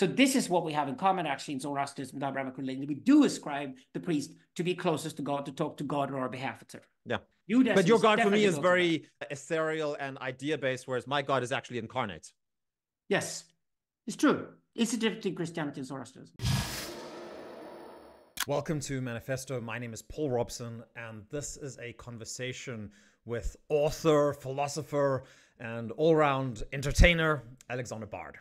So this is what we have in common, actually, in Zoroastrianism and Abrahamic religion. We do ascribe the priest to be closest to God, to talk to God on our behalf, etc. Yeah. Judaism, but your God for me is very ethereal and idea-based, whereas my God is actually incarnate. Yes, it's true. It's a difference between Christianity and Zoroastrianism. Welcome to Manifesto. My name is Paul Robson, and this is a conversation with author, philosopher, and all-round entertainer Alexander Bard.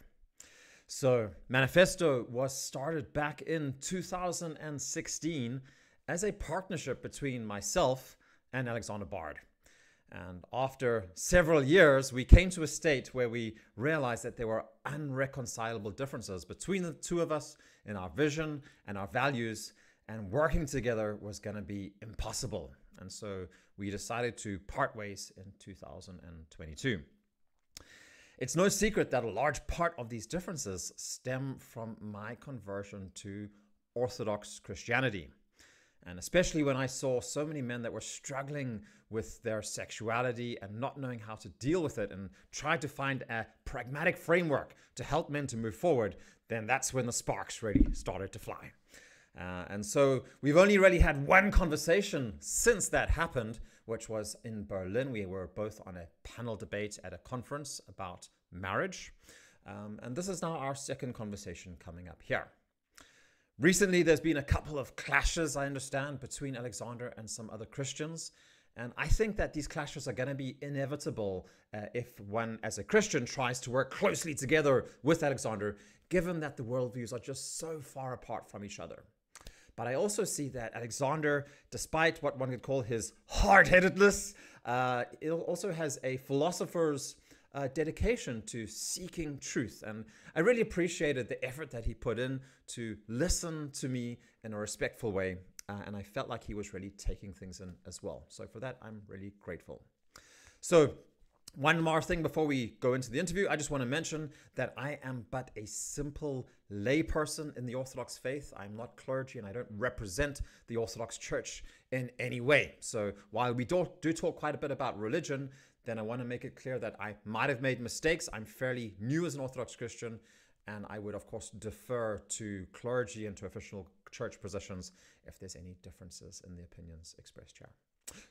So, Manifesto was started back in 2016 as a partnership between myself and Alexander Bard. And after several years, we came to a state where we realized that there were irreconcilable differences between the two of us in our vision and our values, and working together was going to be impossible. And so we decided to part ways in 2022. It's no secret that a large part of these differences stem from my conversion to Orthodox Christianity. And especially when I saw so many men that were struggling with their sexuality and not knowing how to deal with it and tried to find a pragmatic framework to help men to move forward, then that's when the sparks really started to fly. And so we've only really had one conversation since that happened, which was in Berlin. We were both on a panel debate at a conference about marriage. And this is now our second conversation coming up here. Recently, there's been a couple of clashes, I understand, between Alexander and some other Christians. And I think that these clashes are going to be inevitable if one, as a Christian, tries to work closely together with Alexander, given that the worldviews are just so far apart from each other. But I also see that Alexander, despite what one could call his hard-headedness, it also has a philosopher's dedication to seeking truth. And I really appreciated the effort that he put in to listen to me in a respectful way. And I felt like he was really taking things in as well. So for that, I'm really grateful. So one more thing before we go into the interview, I just want to mention that I am but a simple layperson in the Orthodox faith. I'm not clergy and I don't represent the Orthodox Church in any way. So while we do talk quite a bit about religion, then I want to make it clear that I might have made mistakes. I'm fairly new as an Orthodox Christian, and I would, of course, defer to clergy and to official church positions if there's any differences in the opinions expressed here.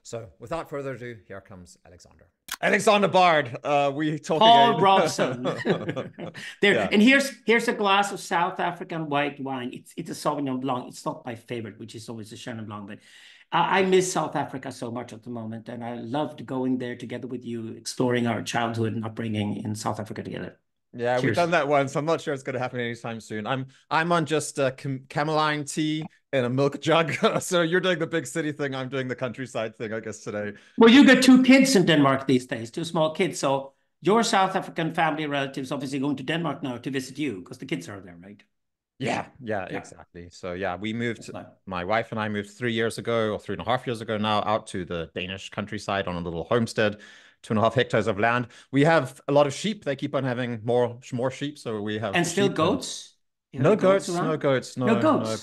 So without further ado, here comes Alexander. Alexander Bard, we talking Paul Robson. There, yeah. And here's a glass of South African white wine. It's a Sauvignon Blanc. It's not my favorite, which is always a Chenin Blanc, but I miss South Africa so much at the moment, and I loved going there together with you, exploring our childhood and upbringing in South Africa together. Yeah, cheers. We've done that once. I'm not sure it's going to happen anytime soon. I'm on just cameline tea and a milk jug. So you're doing the big city thing. I'm doing the countryside thing, I guess, today. Well, you got two kids in Denmark these days, two small kids. So your South African family relatives obviously going to Denmark now to visit you because the kids are there, right? Yeah, exactly. So yeah, we moved, my wife and I moved 3 years ago or 3.5 years ago now out to the Danish countryside on a little homestead. 2.5 hectares of land. We have a lot of sheep. They keep on having more sheep. So we have goats. No goats.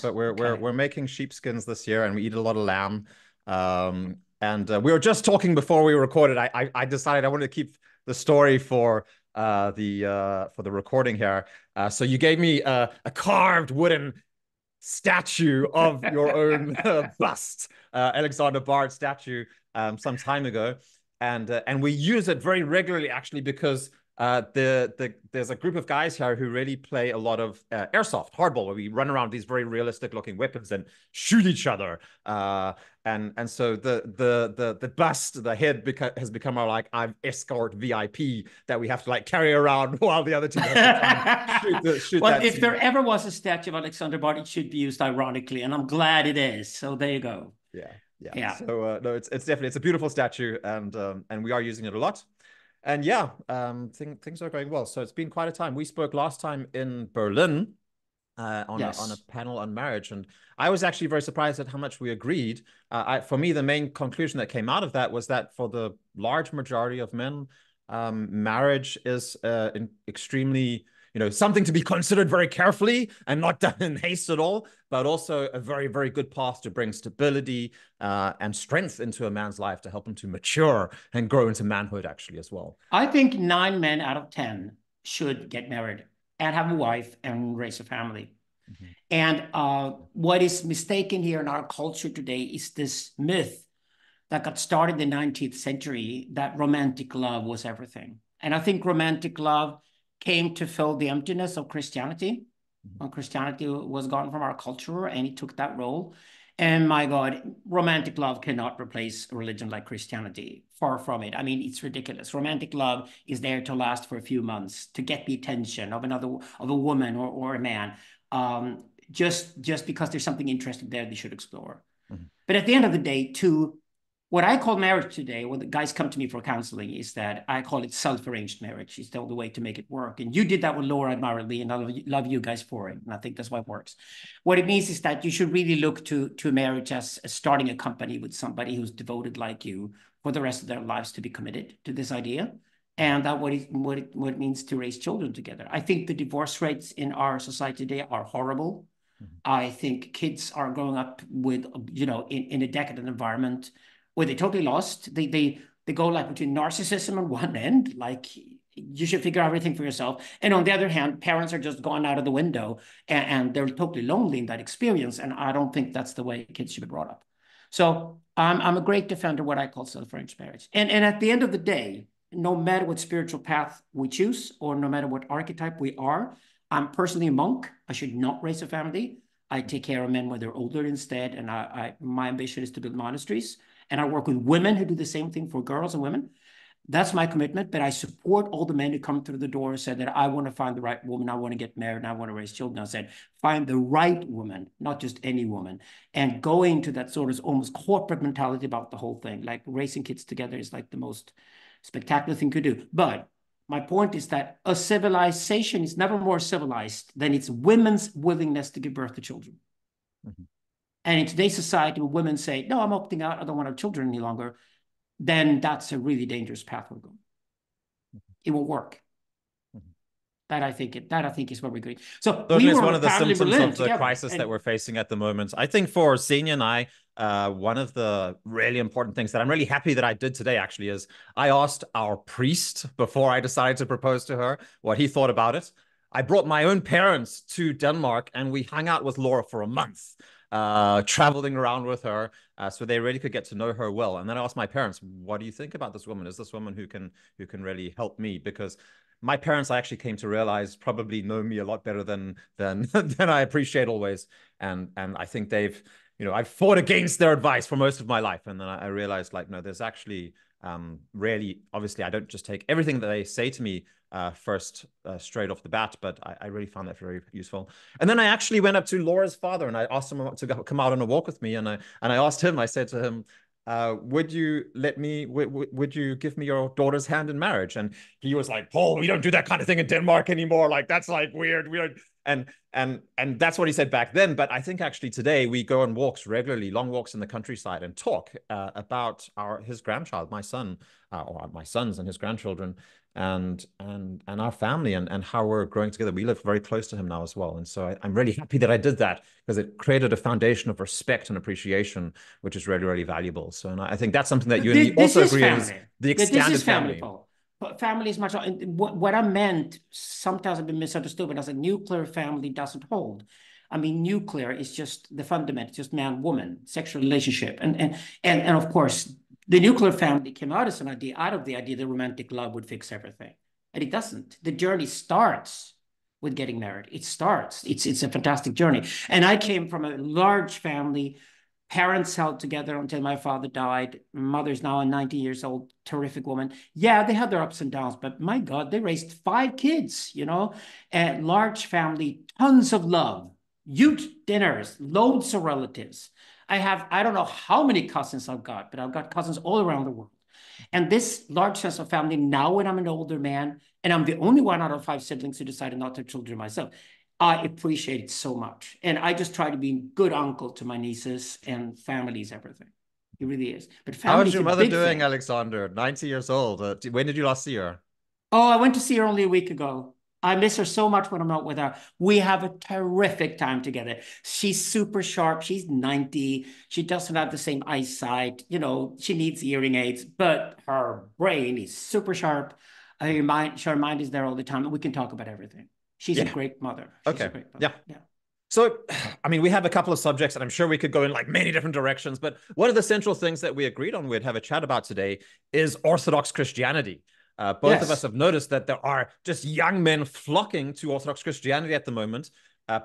But we're making sheepskins this year, and we eat a lot of lamb. And we were just talking before we recorded. I decided I wanted to keep the story for the recording here. So you gave me a carved wooden statue of your own bust, Alexander Bard statue, some time ago. And we use it very regularly, actually, because there's a group of guys here who really play a lot of airsoft, hardball, where we run around these very realistic-looking weapons and shoot each other. And so the bust, the head, has become our I'm escort VIP that we have to carry around while the other team has to shoot. Well, if there ever was a statue of Alexander Bard, it should be used ironically, and I'm glad it is. So there you go. Yeah. Yeah. So no, it's definitely a beautiful statue, and we are using it a lot, and yeah, things are going well. So it's been quite a time. We spoke last time in Berlin on a panel on marriage, and I was actually very surprised at how much we agreed. For me, the main conclusion that came out of that was that for the large majority of men, marriage is extremely, something to be considered very carefully and not done in haste at all, but also a very, very good path to bring stability and strength into a man's life to help him to mature and grow into manhood, actually, as well. I think 9 men out of 10 should get married and have a wife and raise a family. Mm-hmm. And what is mistaken here in our culture today is this myth that got started in the 19th century that romantic love was everything. And I think romantic love came to fill the emptiness of Christianity. Mm-hmm. When Christianity was gone from our culture and it took that role. And my God, romantic love cannot replace a religion like Christianity. Far from it. I mean, it's ridiculous. Romantic love is there to last for a few months, to get the attention of a woman or a man. Just because there's something interesting there they should explore. Mm-hmm. But at the end of the day, too, what I call marriage today, when the guys come to me for counseling, is that I call it self-arranged marriage. It's the only way to make it work. And you did that with Laura and Marilee, and I love you guys for it. And I think that's why it works. What it means is that you should really look to marriage as starting a company with somebody who's devoted like you for the rest of their lives to be committed to this idea. And that what it means to raise children together. I think the divorce rates in our society today are horrible. Mm-hmm. I think kids are growing up with, you know, in a decadent environment where they're totally lost. They go like between narcissism on one end, like you should figure out everything for yourself. And on the other hand, parents are just gone out of the window and they're totally lonely in that experience. And I don't think that's the way kids should be brought up. So I'm a great defender of what I call self-arranged marriage. And at the end of the day, no matter what spiritual path we choose or no matter what archetype we are, I'm personally a monk. I should not raise a family. I take care of men when they're older instead. And my ambition is to build monasteries. And I work with women who do the same thing for girls and women. That's my commitment, but I support all the men who come through the door and said that I want to find the right woman, I want to get married, and I want to raise children. I said, find the right woman, not just any woman. And go into that sort of almost corporate mentality about the whole thing. Like raising kids together is like the most spectacular thing you could do. But my point is that a civilization is never more civilized than its women's willingness to give birth to children. Mm-hmm. And in today's society, when women say, no, I'm opting out, I don't want to have children any longer, then that's a really dangerous path we're going. Mm-hmm. It won't work. Mm-hmm. That I think is what we're doing. So certainly it's one of the symptoms of the crisis that we're facing at the moment. I think for Senia and I, one of the really important things that I'm really happy that I did today actually is I asked our priest before I decided to propose to her what he thought about it. I brought my own parents to Denmark and we hung out with Laura for a month. Traveling around with her so they really could get to know her well. And then I asked my parents, what do you think about this woman? Is this woman who can really help me? Because my parents, I actually came to realize, probably know me a lot better than I appreciate always. And I think they've, you know, I've fought against their advice for most of my life. And then I realized, like, no, there's actually really, obviously, I don't just take everything that they say to me first straight off the bat, but I really found that very useful. And then I actually went up to Laura's father and I asked him to come out on a walk with me. And I asked him, I said to him, would you give me your daughter's hand in marriage? And he was like, Paul, we don't do that kind of thing in Denmark anymore. Like, that's like weird. We don't. And that's what he said back then. But I think actually today we go on walks regularly, long walks in the countryside, and talk about his grandchild, my son, or my sons and his grandchildren, and our family, and how we're growing together. We live very close to him now as well. And so I'm really happy that I did that because it created a foundation of respect and appreciation, which is really, really valuable. So, and I think that's something that you and me also agree on, is the extended family. But family is much, what I meant sometimes I've been misunderstood, but as a nuclear family doesn't hold. I mean, nuclear is just the fundament, just man, woman, sexual relationship. And of course, the nuclear family came out as an idea, out of the idea that romantic love would fix everything. And it doesn't. The journey starts with getting married. It starts. It's a fantastic journey. And I came from a large family. Parents held together until my father died. Mother's now 90 years old, terrific woman. Yeah, they had their ups and downs, but my God, they raised 5 kids, you know, a large family, tons of love, huge dinners, loads of relatives. I don't know how many cousins I've got, but I've got cousins all around the world. And this large sense of family, now when I'm an older man, and I'm the only one out of 5 siblings who decided not to have children myself, I appreciate it so much. And I just try to be a good uncle to my nieces, and family is everything. It really is. But family. How is your mother doing, Alexander? 90 years old. When did you last see her? Oh, I went to see her only a week ago. I miss her so much when I'm not with her. We have a terrific time together. She's super sharp. She's 90. She doesn't have the same eyesight. You know, she needs hearing aids, but her brain is super sharp. Her mind is there all the time. And we can talk about everything. She's a great mother. She's a great mother. Yeah. So, I mean, we have a couple of subjects, and I'm sure we could go in like many different directions, but one of the central things that we agreed on we'd have a chat about today is Orthodox Christianity. Both of us have noticed that there are just young men flocking to Orthodox Christianity at the moment.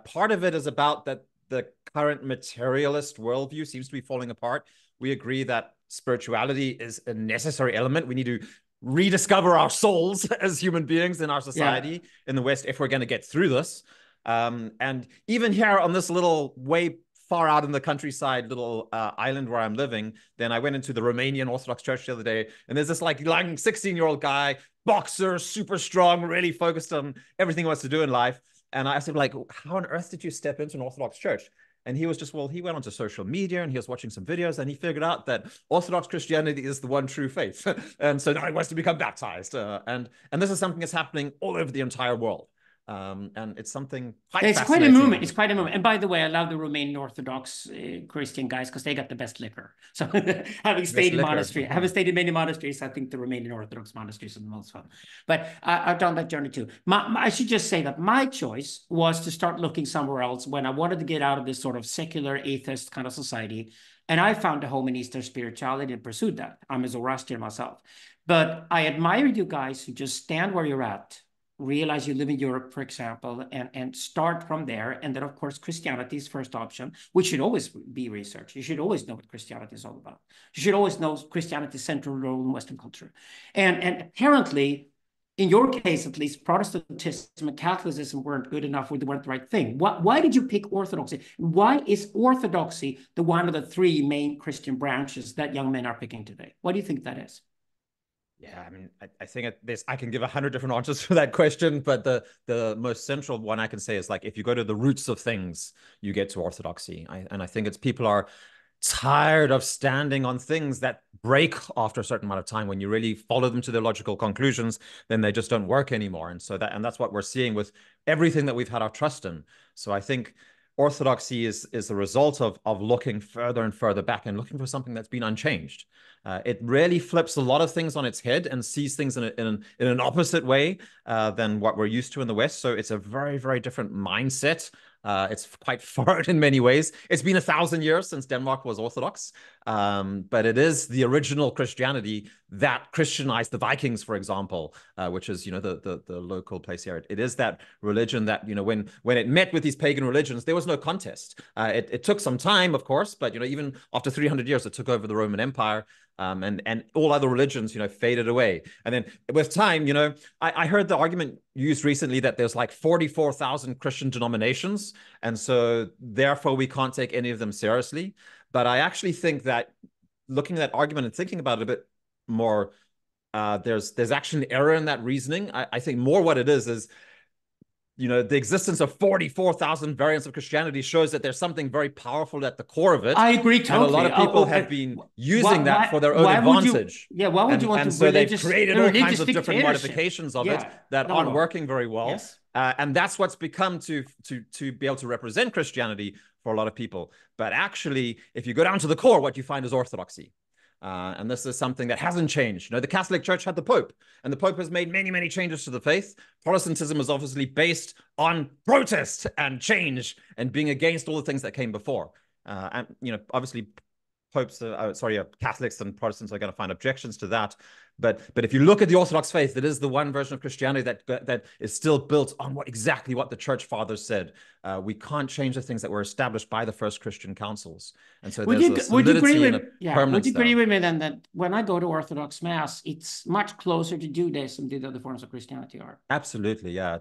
Part of it is about that the current materialist worldview seems to be falling apart. We agree that spirituality is a necessary element. We need to rediscover our souls as human beings in our society, in the West, if we're going to get through this. And even here on this little way far out in the countryside little island where I'm living, then I went into the Romanian Orthodox Church the other day, and there's this like young 16-year-old guy, boxer, super strong, really focused on everything he wants to do in life. And I said, like, how on earth did you step into an Orthodox church? And he was just, well, he went onto social media and he was watching some videos and he figured out that Orthodox Christianity is the one true faith. And so now he wants to become baptized. And this is something that's happening all over the entire world. And it's something quite fascinating. It's quite a movement. It's quite a movement. And by the way, I love the Romanian Orthodox Christian guys because they got the best liquor. So having stayed in many monasteries, I think the Romanian Orthodox monasteries are the most fun. But I've done that journey too. I should just say that my choice was to start looking somewhere else when I wanted to get out of this sort of secular atheist kind of society. And I found a home in Eastern spirituality and pursued that. I'm a Zoroastrian myself. But I admire you guys who just stand where you're at. Realize you live in Europe, for example, and start from there. And then, of course, Christianity is first option, which should always be researched. You should always know what Christianity is all about. You should always know Christianity's central role in Western culture. And apparently, in your case, at least, Protestantism and Catholicism weren't good enough, or they weren't the right thing. Why did you pick Orthodoxy? Why is Orthodoxy the one of the three main Christian branches that young men are picking today? What do you think that is? Yeah, I mean, I think I can give 100 different answers for that question, but the most central one I can say is, like, if you go to the roots of things, you get to Orthodoxy. And I think it's people are tired of standing on things that break after a certain amount of time. When you really follow them to their logical conclusions, then they just don't work anymore. And so that's what we're seeing with everything that we've had our trust in. So I think Orthodoxy is the result of looking further and further back and looking for something that's been unchanged. It really flips a lot of things on its head and sees things in an opposite way than what we're used to in the West. So it's a very, very different mindset. It's quite foreign in many ways. It's been 1,000 years since Denmark was Orthodox, but it is the original Christianity that Christianized the Vikings, for example, which is, you know, the local place here. It is that religion that, you know, when it met with these pagan religions, there was no contest. It took some time, of course, but, you know, even after 300 years, it took over the Roman Empire. And all other religions, you know, faded away. And then with time, you know, I heard the argument used recently that there's like 44,000 Christian denominations. And so therefore we can't take any of them seriously. But I actually think that looking at that argument and thinking about it a bit more, there's actually an error in that reasoning. I think more what it is, you know, the existence of 44,000 variants of Christianity shows that there's something very powerful at the core of it. I agree totally. And a lot of people have been using that for their own advantage. Why would you want to? So they've created all kinds of different modifications of it that aren't working very well. Yes. And that's what's become to be able to represent Christianity for a lot of people. But actually, if you go down to the core, what you find is Orthodoxy. And this is something that hasn't changed. You know, the Catholic Church had the Pope, and the Pope has made many, many changes to the faith. Protestantism is obviously based on protest and change and being against all the things that came before. And, you know, obviously, Catholics and Protestants are going to find objections to that. But if you look at the Orthodox faith, it is the one version of Christianity that is still built on exactly what the Church Fathers said. We can't change the things that were established by the first Christian councils. And so there's a solidity and a permanence. Would you agree with me then that when I go to Orthodox Mass, it's much closer to Judaism than the other forms of Christianity are? Absolutely, yeah.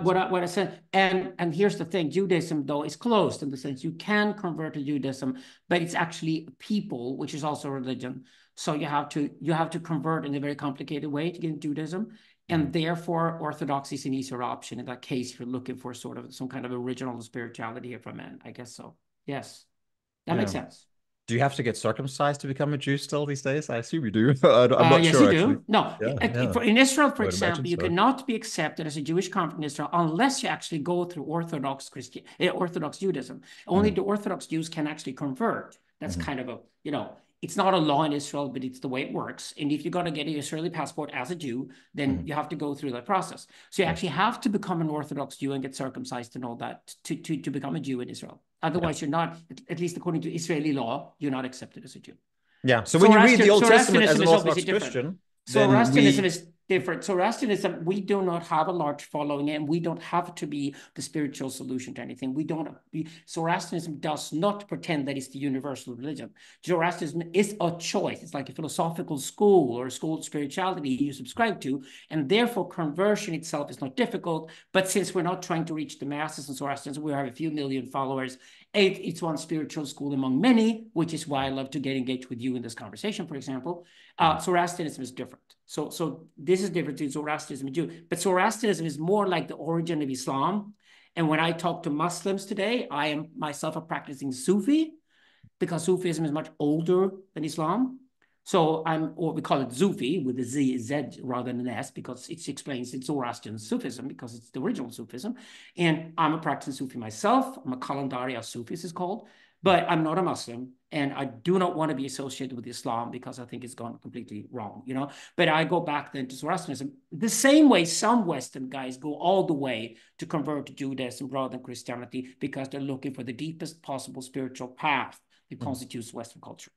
What I said, and here's the thing, Judaism, though, is closed in the sense you can convert to Judaism, but it's actually a people, which is also a religion. So you have to convert in a very complicated way to get into Judaism, and therefore Orthodoxy is an easier option in that case. If you're looking for sort of some kind of original spirituality here from men, I guess so. Yes, that makes sense. Do you have to get circumcised to become a Jew still these days? I assume you do. I'm not sure, actually. No, in Israel, for example, you cannot be accepted as a Jewish convert in Israel unless you actually go through Orthodox Judaism. Only the Orthodox Jews can actually convert. That's kind of a It's not a law in Israel, but it's the way it works. And if you're going to get an Israeli passport as a Jew, then you have to go through that process. So you actually have to become an Orthodox Jew and get circumcised and all that to become a Jew in Israel. Otherwise, you're not, at least according to Israeli law, you're not accepted as a Jew. Yeah. So when you read the Old Testament as an Orthodox Christian, Zoroastrianism is different. Zoroastrianism, we do not have a large following, and we don't have to be the spiritual solution to anything. We don't. Zoroastrianism does not pretend that it's the universal religion. Zoroastrianism is a choice. It's like a philosophical school or a school of spirituality you subscribe to, and therefore conversion itself is not difficult. But since we're not trying to reach the masses in Zoroastrianism, we have a few million followers. It's one spiritual school among many, which is why I love to get engaged with you in this conversation, for example. Zoroastrianism is different. So this is different to Zoroastrianism and Jew. But Zoroastrianism is more like the origin of Islam. And when I talk to Muslims today, I am myself a practicing Sufi, because Sufism is much older than Islam. So I'm, or we call it Sufi with a Z rather than an S, because it explains it's Zoroastrian Sufism, because it's the original Sufism. And I'm a practicing Sufi myself. I'm a Kalandari, as Sufis is called. But I'm not a Muslim, and I do not want to be associated with Islam because I think it's gone completely wrong, you know? But I go back then to Zoroastrianism, the same way some Western guys go all the way to convert to Judaism rather than Christianity, because they're looking for the deepest possible spiritual path that constitutes Western culture.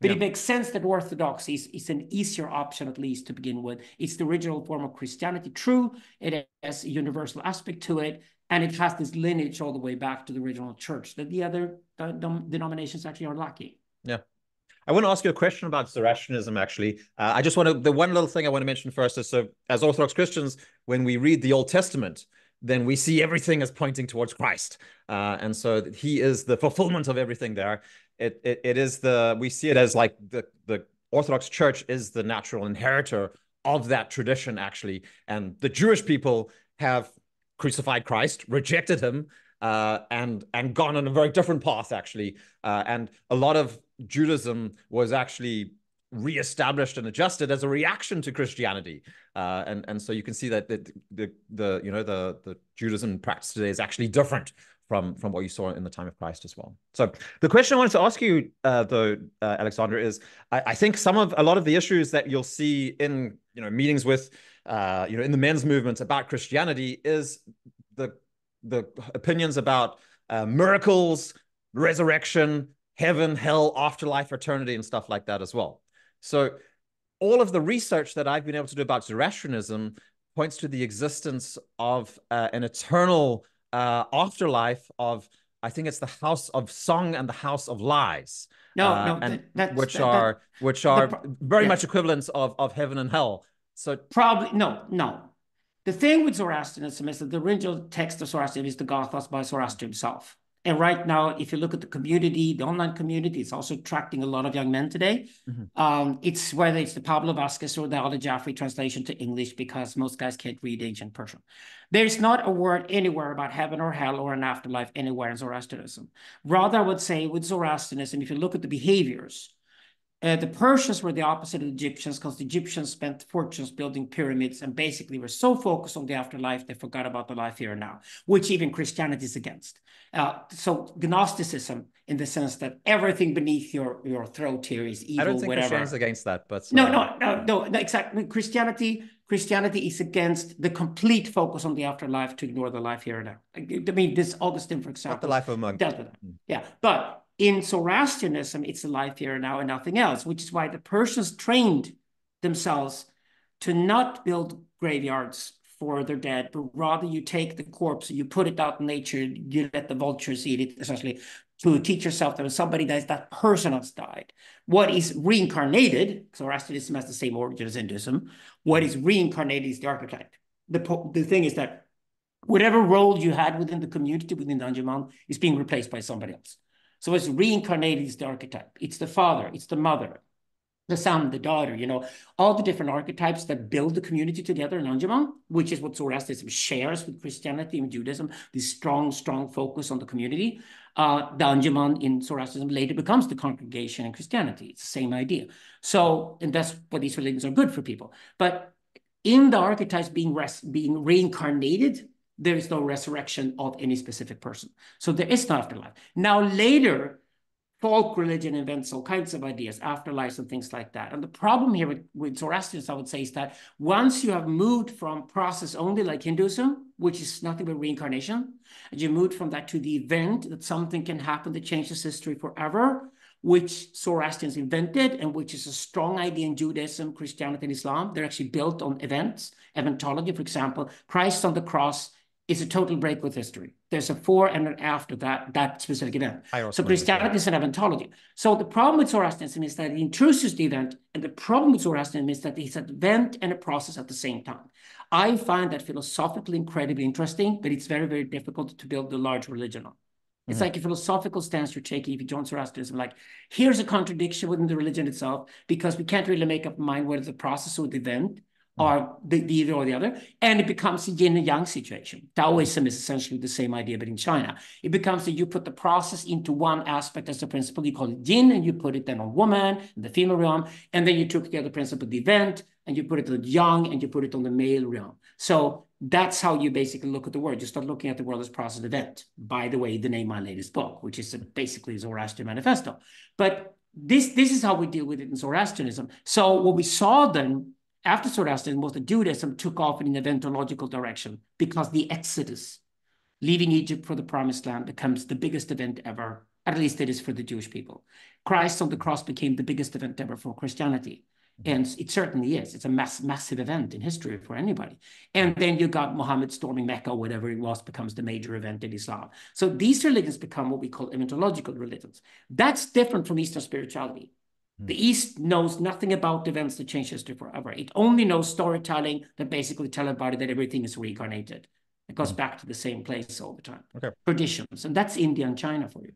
But it makes sense that Orthodoxy is an easier option, at least to begin with. It's the original form of Christianity. True, it has a universal aspect to it, and it has this lineage all the way back to the original church that the other denominations actually are lacking. Yeah. I want to ask you a question about Zoroastrianism, actually. I just want to, the one little thing I want to mention first is, so as Orthodox Christians, when we read the Old Testament, then we see everything as pointing towards Christ. And so he is the fulfillment of everything there. It is the, we see it as like the Orthodox Church is the natural inheritor of that tradition, actually. And the Jewish people have crucified Christ, rejected him, and gone on a very different path, actually. And a lot of Judaism was actually reestablished and adjusted as a reaction to Christianity. And so you can see that the Judaism practice today is actually different from what you saw in the time of Christ as well. So the question I wanted to ask you, though, Alexander, is I think a lot of the issues that you'll see in meetings with in the men's movement about Christianity is the opinions about miracles, resurrection, heaven, hell, afterlife, eternity, and stuff like that as well. So all of the research that I've been able to do about Zoroastrianism points to the existence of an eternal afterlife of, I think it's the house of song and the house of lies. Which are very much equivalents of heaven and hell. So probably no. The thing with Zoroastrianism is that the original text of Zoroastrianism is the Gathas by Zoroaster himself. And right now, if you look at the community, the online community, it's also attracting a lot of young men today. It's whether it's the Pablo Vasquez or the Alda Jaffrey translation to English, because most guys can't read ancient Persian. There's not a word anywhere about heaven or hell or an afterlife anywhere in Zoroastrianism. Rather, I would say with Zoroastrianism, if you look at the behaviors, the Persians were the opposite of the Egyptians, because the Egyptians spent fortunes building pyramids and basically were so focused on the afterlife, they forgot about the life here and now, which even Christianity is against. So Gnosticism, in the sense that everything beneath your throat here is evil, whatever. I don't think Christianity is against that, but... No, exactly. Christianity is against the complete focus on the afterlife to ignore the life here and now. I mean, this Augustine, for example... Not the life of a monk. Yeah, but... in Zoroastrianism, it's a life here and now and nothing else, which is why the Persians trained themselves to not build graveyards for their dead, but rather you take the corpse, you put it out in nature, you let the vultures eat it, essentially, to teach yourself that when somebody dies, that person has died. What is reincarnated, Zoroastrianism has the same origin as Hinduism, what is reincarnated is the archetype. The thing is that whatever role you had within the community, within the Anjuman, is being replaced by somebody else. So it's reincarnated as the archetype. It's the father, it's the mother, the son, the daughter, all the different archetypes that build the community together in Anjuman, which is what Zoroastrianism shares with Christianity and Judaism, this strong focus on the community. The Anjuman in Zoroastrianism later becomes the congregation in Christianity. It's the same idea. So, and that's why these religions are good for people. But in the archetypes being reincarnated, there is no resurrection of any specific person. So there is no afterlife. Now later, folk religion invents all kinds of ideas, afterlives and things like that. And the problem here with Zoroastrians, I would say, is that once you have moved from process only, like Hinduism, which is nothing but reincarnation, and you moved from that to the event that something can happen that changes history forever, which Zoroastrians invented and which is a strong idea in Judaism, Christianity, and Islam. They're actually built on events, eventology, for example. Christ on the cross is a total break with history. There's a fore and an after that specific event. So Christianity is an eventology. So the problem with Zoroastrianism is that it intrudes the event, and the problem with Zoroastrianism is that it's an event and a process at the same time. I find that philosophically incredibly interesting, but it's very, very difficult to build a large religion on. It's like a philosophical stance you're taking if you join Zoroastrianism. Like, here's a contradiction within the religion itself, because we can't really make up our mind whether the process or the event are the either or the other. And it becomes a yin and yang situation. Taoism is essentially the same idea, but in China. It becomes that you put the process into one aspect as a principle. You call it yin, and you put it then on woman, the female realm. And then you took the other principle, the event, and you put it on the yang, and you put it on the male realm. So that's how you basically look at the world. You start looking at the world as process event. By the way, the name of my latest book, which is basically Zoroastrian Manifesto. But this is how we deal with it in Zoroastrianism. So what we saw then after Zoroastrianism was that Judaism took off in an eventological direction, because the Exodus, leaving Egypt for the Promised Land, becomes the biggest event ever. At least it is for the Jewish people. Christ on the cross became the biggest event ever for Christianity. And it certainly is. It's a massive event in history for anybody. And then you got Muhammad storming Mecca, or whatever it was, becomes the major event in Islam. So these religions become what we call eventological religions. That's different from Eastern spirituality. The East knows nothing about events that change history forever. It only knows storytelling that basically tell everybody that everything is reincarnated. It goes back to the same place all the time. Okay. Traditions. And that's India and China for you.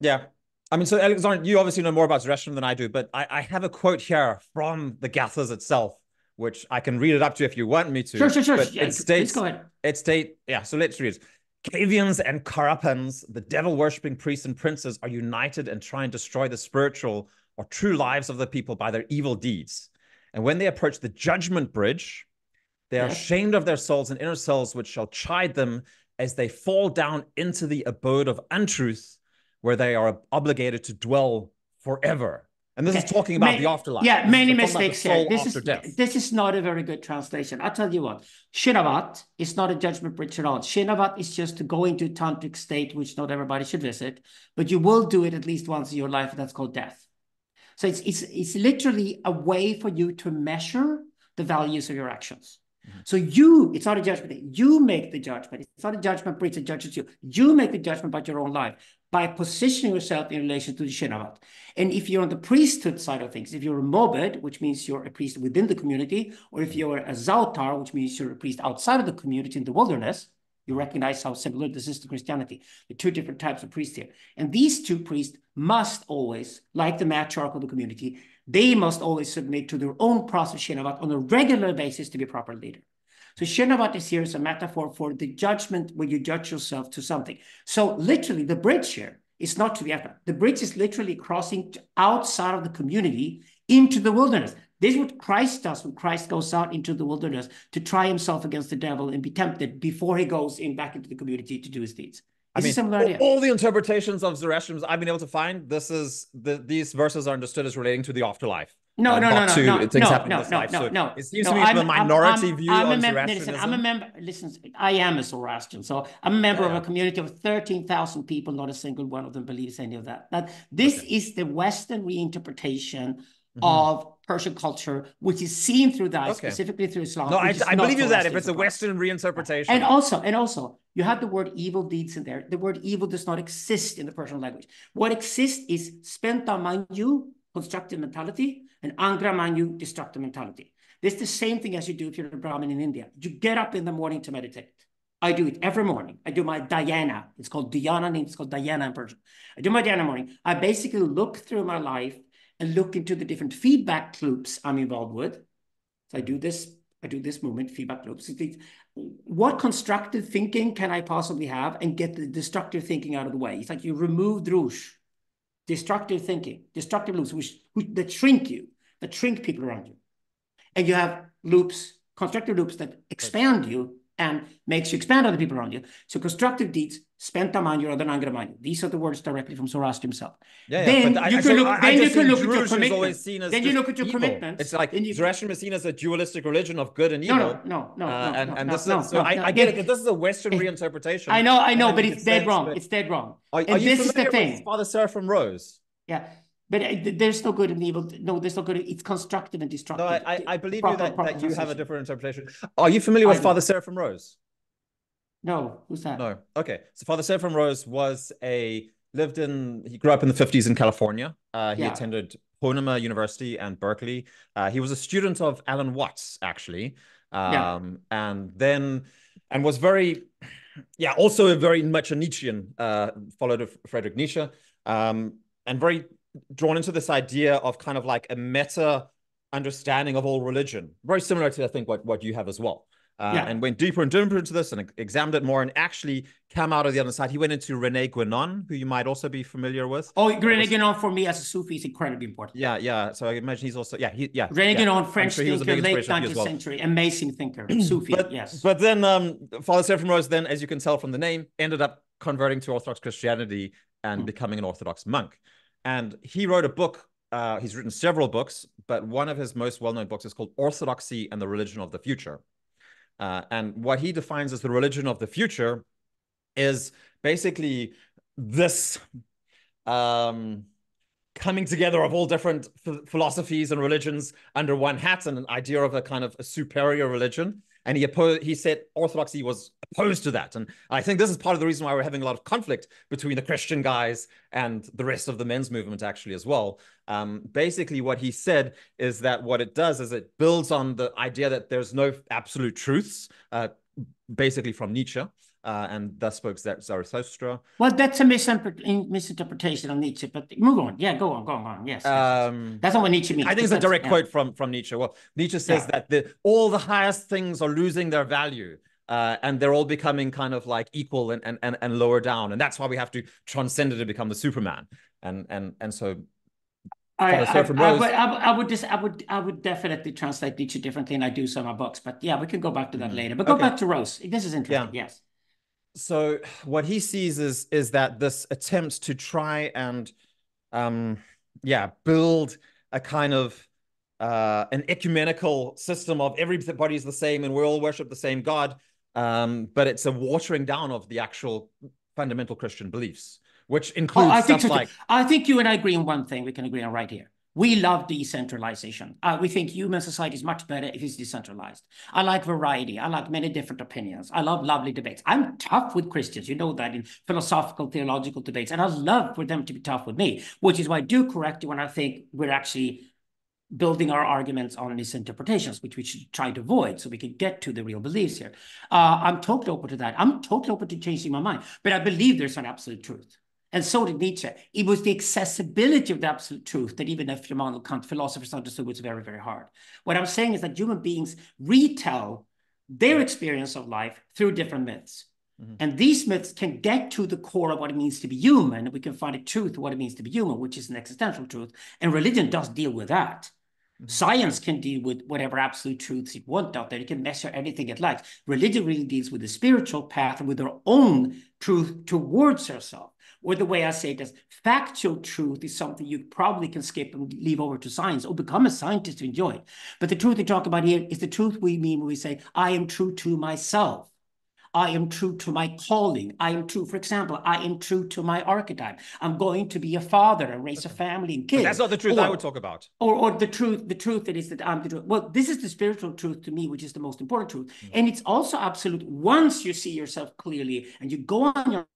Yeah. I mean, so Alexander, you obviously know more about Zoroastrianism than I do, but I have a quote here from the Gathas itself, which I can read it up to if you want me to. Sure. But yeah, it states, go ahead. So let's read it. Kavians and Karapans, the devil-worshipping priests and princes, are united and try and destroy the spiritual or true lives of the people by their evil deeds. And when they approach the judgment bridge, they are ashamed of their souls and inner selves, which shall chide them as they fall down into the abode of untruth, where they are obligated to dwell forever. And this is talking about the afterlife. Yeah, many mistakes here. This is not a very good translation. I'll tell you what. Shinavat is not a judgment bridge at all. Shinavat is just to go into a tantric state, which not everybody should visit, but you will do it at least once in your life, and that's called death. So it's literally a way for you to measure the values of your actions. So it's not a judgment. You make the judgment. It's not a judgment bridge that judges you. You make the judgment about your own life by positioning yourself in relation to the Shinavat. And if you're on the priesthood side of things, if you're a Mobed, which means you're a priest within the community, or if you're a Zautar, which means you're a priest outside of the community in the wilderness, you recognize how similar this is to Christianity. The two different types of priests here. And these two priests must always, like the matriarch of the community, they must always submit to their own process, Shinavat, on a regular basis to be a proper leader. So Shinavat is here as a metaphor for the judgment when you judge yourself to something. So literally the bridge here is not to the effort. The bridge is literally crossing outside of the community into the wilderness. This is what Christ does when Christ goes out into the wilderness to try himself against the devil and be tempted before he goes back into the community to do his deeds. I mean, all the interpretations of Zoroastrianism I've been able to find, these verses are understood as relating to the afterlife. No. It seems to me a minority view on Zoroastrianism. I am a Zoroastrian, so I'm a member of a community of 13,000 people. Not a single one of them believes any of that. But this is the Western reinterpretation of Persian culture, which is seen through the eyes, specifically through Islam. No, I believe you that if it's a Western reinterpretation. And also, you have the word evil deeds in there. The word evil does not exist in the Persian language. What exists is Spenta Mainyu, constructive mentality, and Angra Mainyu, destructive mentality. This is the same thing as you do if you're a Brahmin in India. You get up in the morning to meditate. I do it every morning. I do my Dhyana. It's called Dhyana, and it's called Dhyana in Persian. I do my Dhyana morning. I basically look through my life and look into the different feedback loops I'm involved with. So I do this movement, feedback loops. What constructive thinking can I possibly have and get the destructive thinking out of the way? It's like you remove drush, destructive thinking, destructive loops, that shrink you, that shrink people around you. And you have loops, constructive loops that expand you and makes you expand on the people around you. So constructive deeds, Spenta Mainyu rather than Angre Mainyu. These are the words directly from Zoroaster himself. Yeah, then you can look at your commitment. Then you look at your commitments. It's like Zoroastrianism is seen as a dualistic religion of good and evil. No. I get it. This is a Western reinterpretation. I know, but it's dead wrong. It's dead wrong. And this is the thing. Father Seraphim Rose. Yeah. But there's no good and evil. No, there's no good. It's constructive and destructive. No, I believe that you have a different interpretation. Are you familiar with Father Seraphim Rose? No, who's that? No, okay. So Father Seraphim Rose he grew up in the 50s in California. He attended Ponemah University and Berkeley. He was a student of Alan Watts, actually. And was very much a Nietzschean, followed of Friedrich Nietzsche, and very drawn into this idea of kind of like a meta understanding of all religion, very similar to, I think, what you have as well. And went deeper and deeper into this and examined it more and actually came out of the other side. He went into Rene Guenon, who you might also be familiar with. Oh, Rene Guenon for me as a Sufi is incredibly important. Yeah. So I imagine he's also, Rene Guenon, French thinker, late 19th century, amazing thinker, Sufi, yes. But then Father Seraphim Rose then, as you can tell from the name, ended up converting to Orthodox Christianity and becoming an Orthodox monk. And he wrote a book. He's written several books, but one of his most well-known books is called Orthodoxy and the Religion of the Future. And what he defines as the religion of the future is basically this coming together of all different philosophies and religions under one hat and an idea of a kind of a superior religion. And he said Orthodoxy was opposed to that. And I think this is part of the reason why we're having a lot of conflict between the Christian guys and the rest of the men's movement, actually, as well. Basically, what he said is that what it does is it builds on the idea that there's no absolute truths, basically from Nietzsche, and thus spoke Zarathustra. Well, that's a misinterpretation of Nietzsche, but move on. Yeah, go on. Yes. That's not what Nietzsche means. I think it's a direct quote from Nietzsche. Well, Nietzsche says that all the highest things are losing their value. And they're all becoming kind of like equal and lower down. And that's why we have to transcend it to become the Superman. And so I would definitely translate Nietzsche differently, and I do some of my books, but yeah, we can go back to that later. But go back to Rose. This is interesting. Yes. So what he sees is that this attempt to try and build a kind of an ecumenical system of everybody's the same and we all worship the same God, but it's a watering down of the actual fundamental Christian beliefs, which includes I think you and I agree on one thing we can agree on right here. We love decentralization. We think human society is much better if it's decentralized. I like variety. I like many different opinions. I love lovely debates. I'm tough with Christians. You know that in philosophical, theological debates. And I love for them to be tough with me, which is why I do correct you when I think we're actually building our arguments on misinterpretations, which we should try to avoid so we can get to the real beliefs here. I'm totally open to that. I'm totally open to changing my mind. But I believe there's an absolute truth. And so did Nietzsche. It was the accessibility of the absolute truth that even if Immanuel Kant philosophers understood was very, very hard. What I'm saying is that human beings retell their experience of life through different myths. Mm-hmm. And these myths can get to the core of what it means to be human. We can find a truth of what it means to be human, which is an existential truth. And religion does deal with that. Mm-hmm. Science can deal with whatever absolute truths it wants out there. It can measure anything it likes. Religion really deals with the spiritual path and with their own truth towards herself. Or the way I say it is, factual truth is something you probably can skip and leave over to science or become a scientist to enjoy. But the truth we talk about here is the truth we mean when we say, I am true to myself. I am true to my calling. I am true, for example, I am true to my archetype. I'm going to be a father and raise a family and kids. But that's not the truth I would talk about. Or the truth that is that I'm the truth. Well, this is the spiritual truth to me, which is the most important truth. Mm-hmm. And it's also absolute once you see yourself clearly and you go on your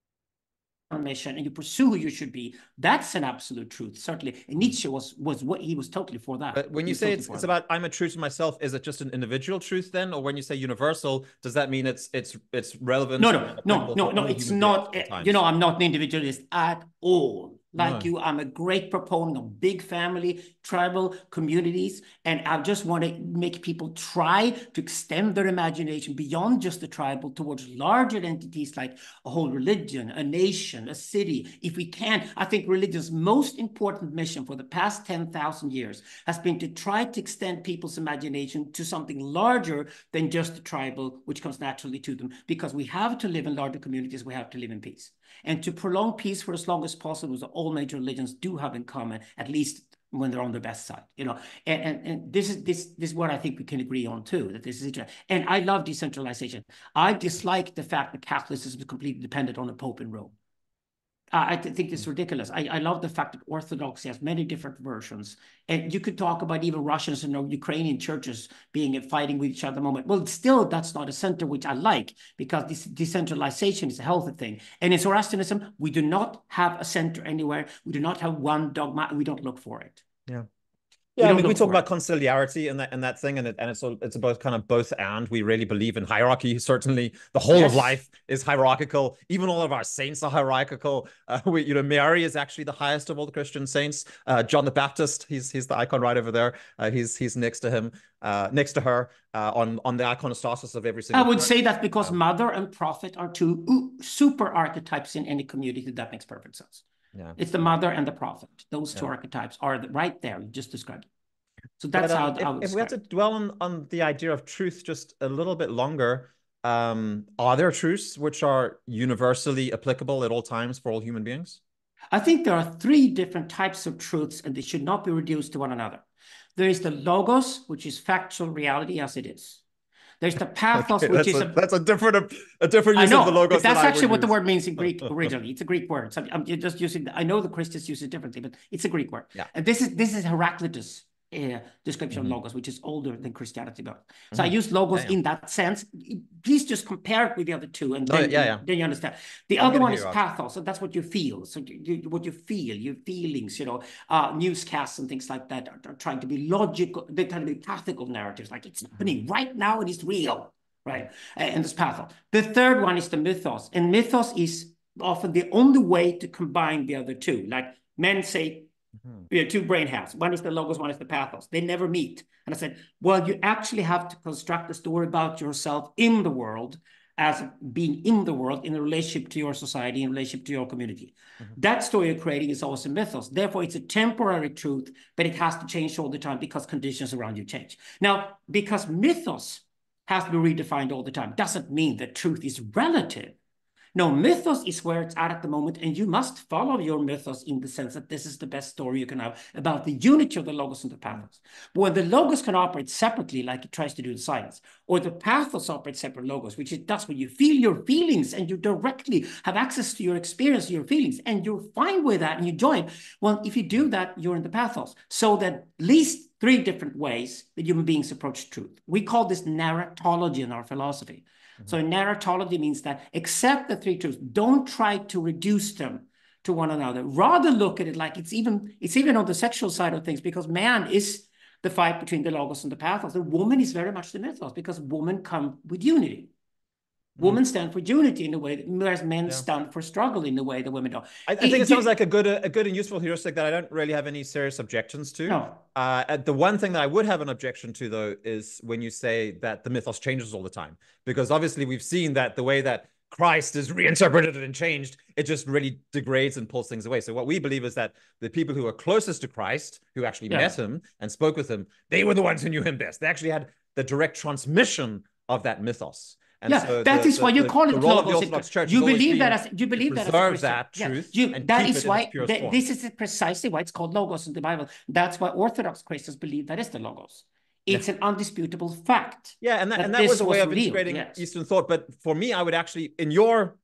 mission and you pursue who you should be. That's an absolute truth, certainly. And Nietzsche was what he was totally for that. But when you say it's about I'm a true to myself, is it just an individual truth then, or when you say universal, does that mean it's relevant? No, it's not. You know, I'm not an individualist at all. like you. I'm a great proponent of big family, tribal communities, and I just want to make people try to extend their imagination beyond just the tribal towards larger entities like a whole religion, a nation, a city. If we can, I think religion's most important mission for the past 10,000 years has been to try to extend people's imagination to something larger than just the tribal, which comes naturally to them, because we have to live in larger communities, we have to live in peace. And to prolong peace for as long as possible is all major religions do have in common, at least when they're on their best side, you know. And this is what I think we can agree on too, that this is interesting. And I love decentralization. I dislike the fact that Catholicism is completely dependent on the Pope in Rome. I think it's ridiculous. I love the fact that Orthodoxy has many different versions. And you could talk about even Russians and Ukrainian churches being in fighting with each other at the moment. Well, still, that's not a center, which I like, because this decentralization is a healthy thing. And in Zoroastrianism, we do not have a center anywhere. We do not have one dogma. We don't look for it. Yeah. Yeah, I mean, we talk about conciliarity and that thing, and it's about kind of both and. We really believe in hierarchy. Certainly, the whole of life is hierarchical. Even all of our saints are hierarchical. You know, Mary is actually the highest of all the Christian saints. John the Baptist, he's the icon right over there. He's next to him, next to her on the iconostasis of every single. I would say that because mother and prophet are two super archetypes in any community. That makes perfect sense. Yeah. It's the mother and the prophet. Those two archetypes are right there. You just described it. So that's how. If we had to dwell on the idea of truth just a little bit longer, are there truths which are universally applicable at all times for all human beings? I think there are three different types of truths, and they should not be reduced to one another. There is the logos, which is factual reality as it is. There's the pathos, which is a different use of the logos. That's actually what the word means in Greek originally. It's a Greek word. So I'm just using. I know the Christians use it differently, but it's a Greek word. Yeah. And this is Heraclitus' description of logos, which is older than Christianity. So I use logos in that sense. Please just compare it with the other two, and then you understand. The other one is pathos, and that's what you feel. So what you feel, your feelings, you know, newscasts and things like that are trying to be logical. They're trying to be practical narratives, like it's happening right now and it's real, right? And this pathos. The third one is the mythos, and mythos is often the only way to combine the other two. Like men say, you know, two brain halves. One is the logos, one is the pathos. They never meet. And I said, well, you actually have to construct a story about yourself in the world as being in the world, in relationship to your society, in relationship to your community. That story you're creating is also mythos. Therefore, it's a temporary truth, but it has to change all the time because conditions around you change. Now, because mythos has to be redefined all the time, doesn't mean that truth is relative. No, mythos is where it's at the moment, and you must follow your mythos in the sense that this is the best story you can have about the unity of the logos and the pathos. But when the logos can operate separately, like it tries to do in science, or the pathos operates separate logos, which it does when you feel your feelings and you directly have access to your experience, your feelings, and you're fine with that and you join. Well, if you do that, you're in the pathos. So that at least three different ways that human beings approach truth. We call this narratology in our philosophy. So narratology means that accept the three truths. Don't try to reduce them to one another. Rather look at it like it's even on the sexual side of things, because man is the fight between the logos and the pathos. The woman is very much the mythos, because women come with unity. Women stand for unity in a way, whereas men stand for struggle in the way that women don't. I think it sounds like a good and useful heuristic that I don't really have any serious objections to. No. The one thing that I would have an objection to, though, is when you say that the mythos changes all the time, because obviously we've seen that the way that Christ is reinterpreted and changed, it just really degrades and pulls things away. So what we believe is that the people who are closest to Christ, who actually met him and spoke with him, they were the ones who knew him best. They actually had the direct transmission of that mythos. And so that is why you call it the role of the Orthodox Church. You believe that as preserve that truth. That is why this is precisely why it's called logos in the Bible. That's why Orthodox Christians believe that is the logos. It's an undisputable fact. Yeah, and that was a way of integrating Eastern thought. But for me, I would actually, in your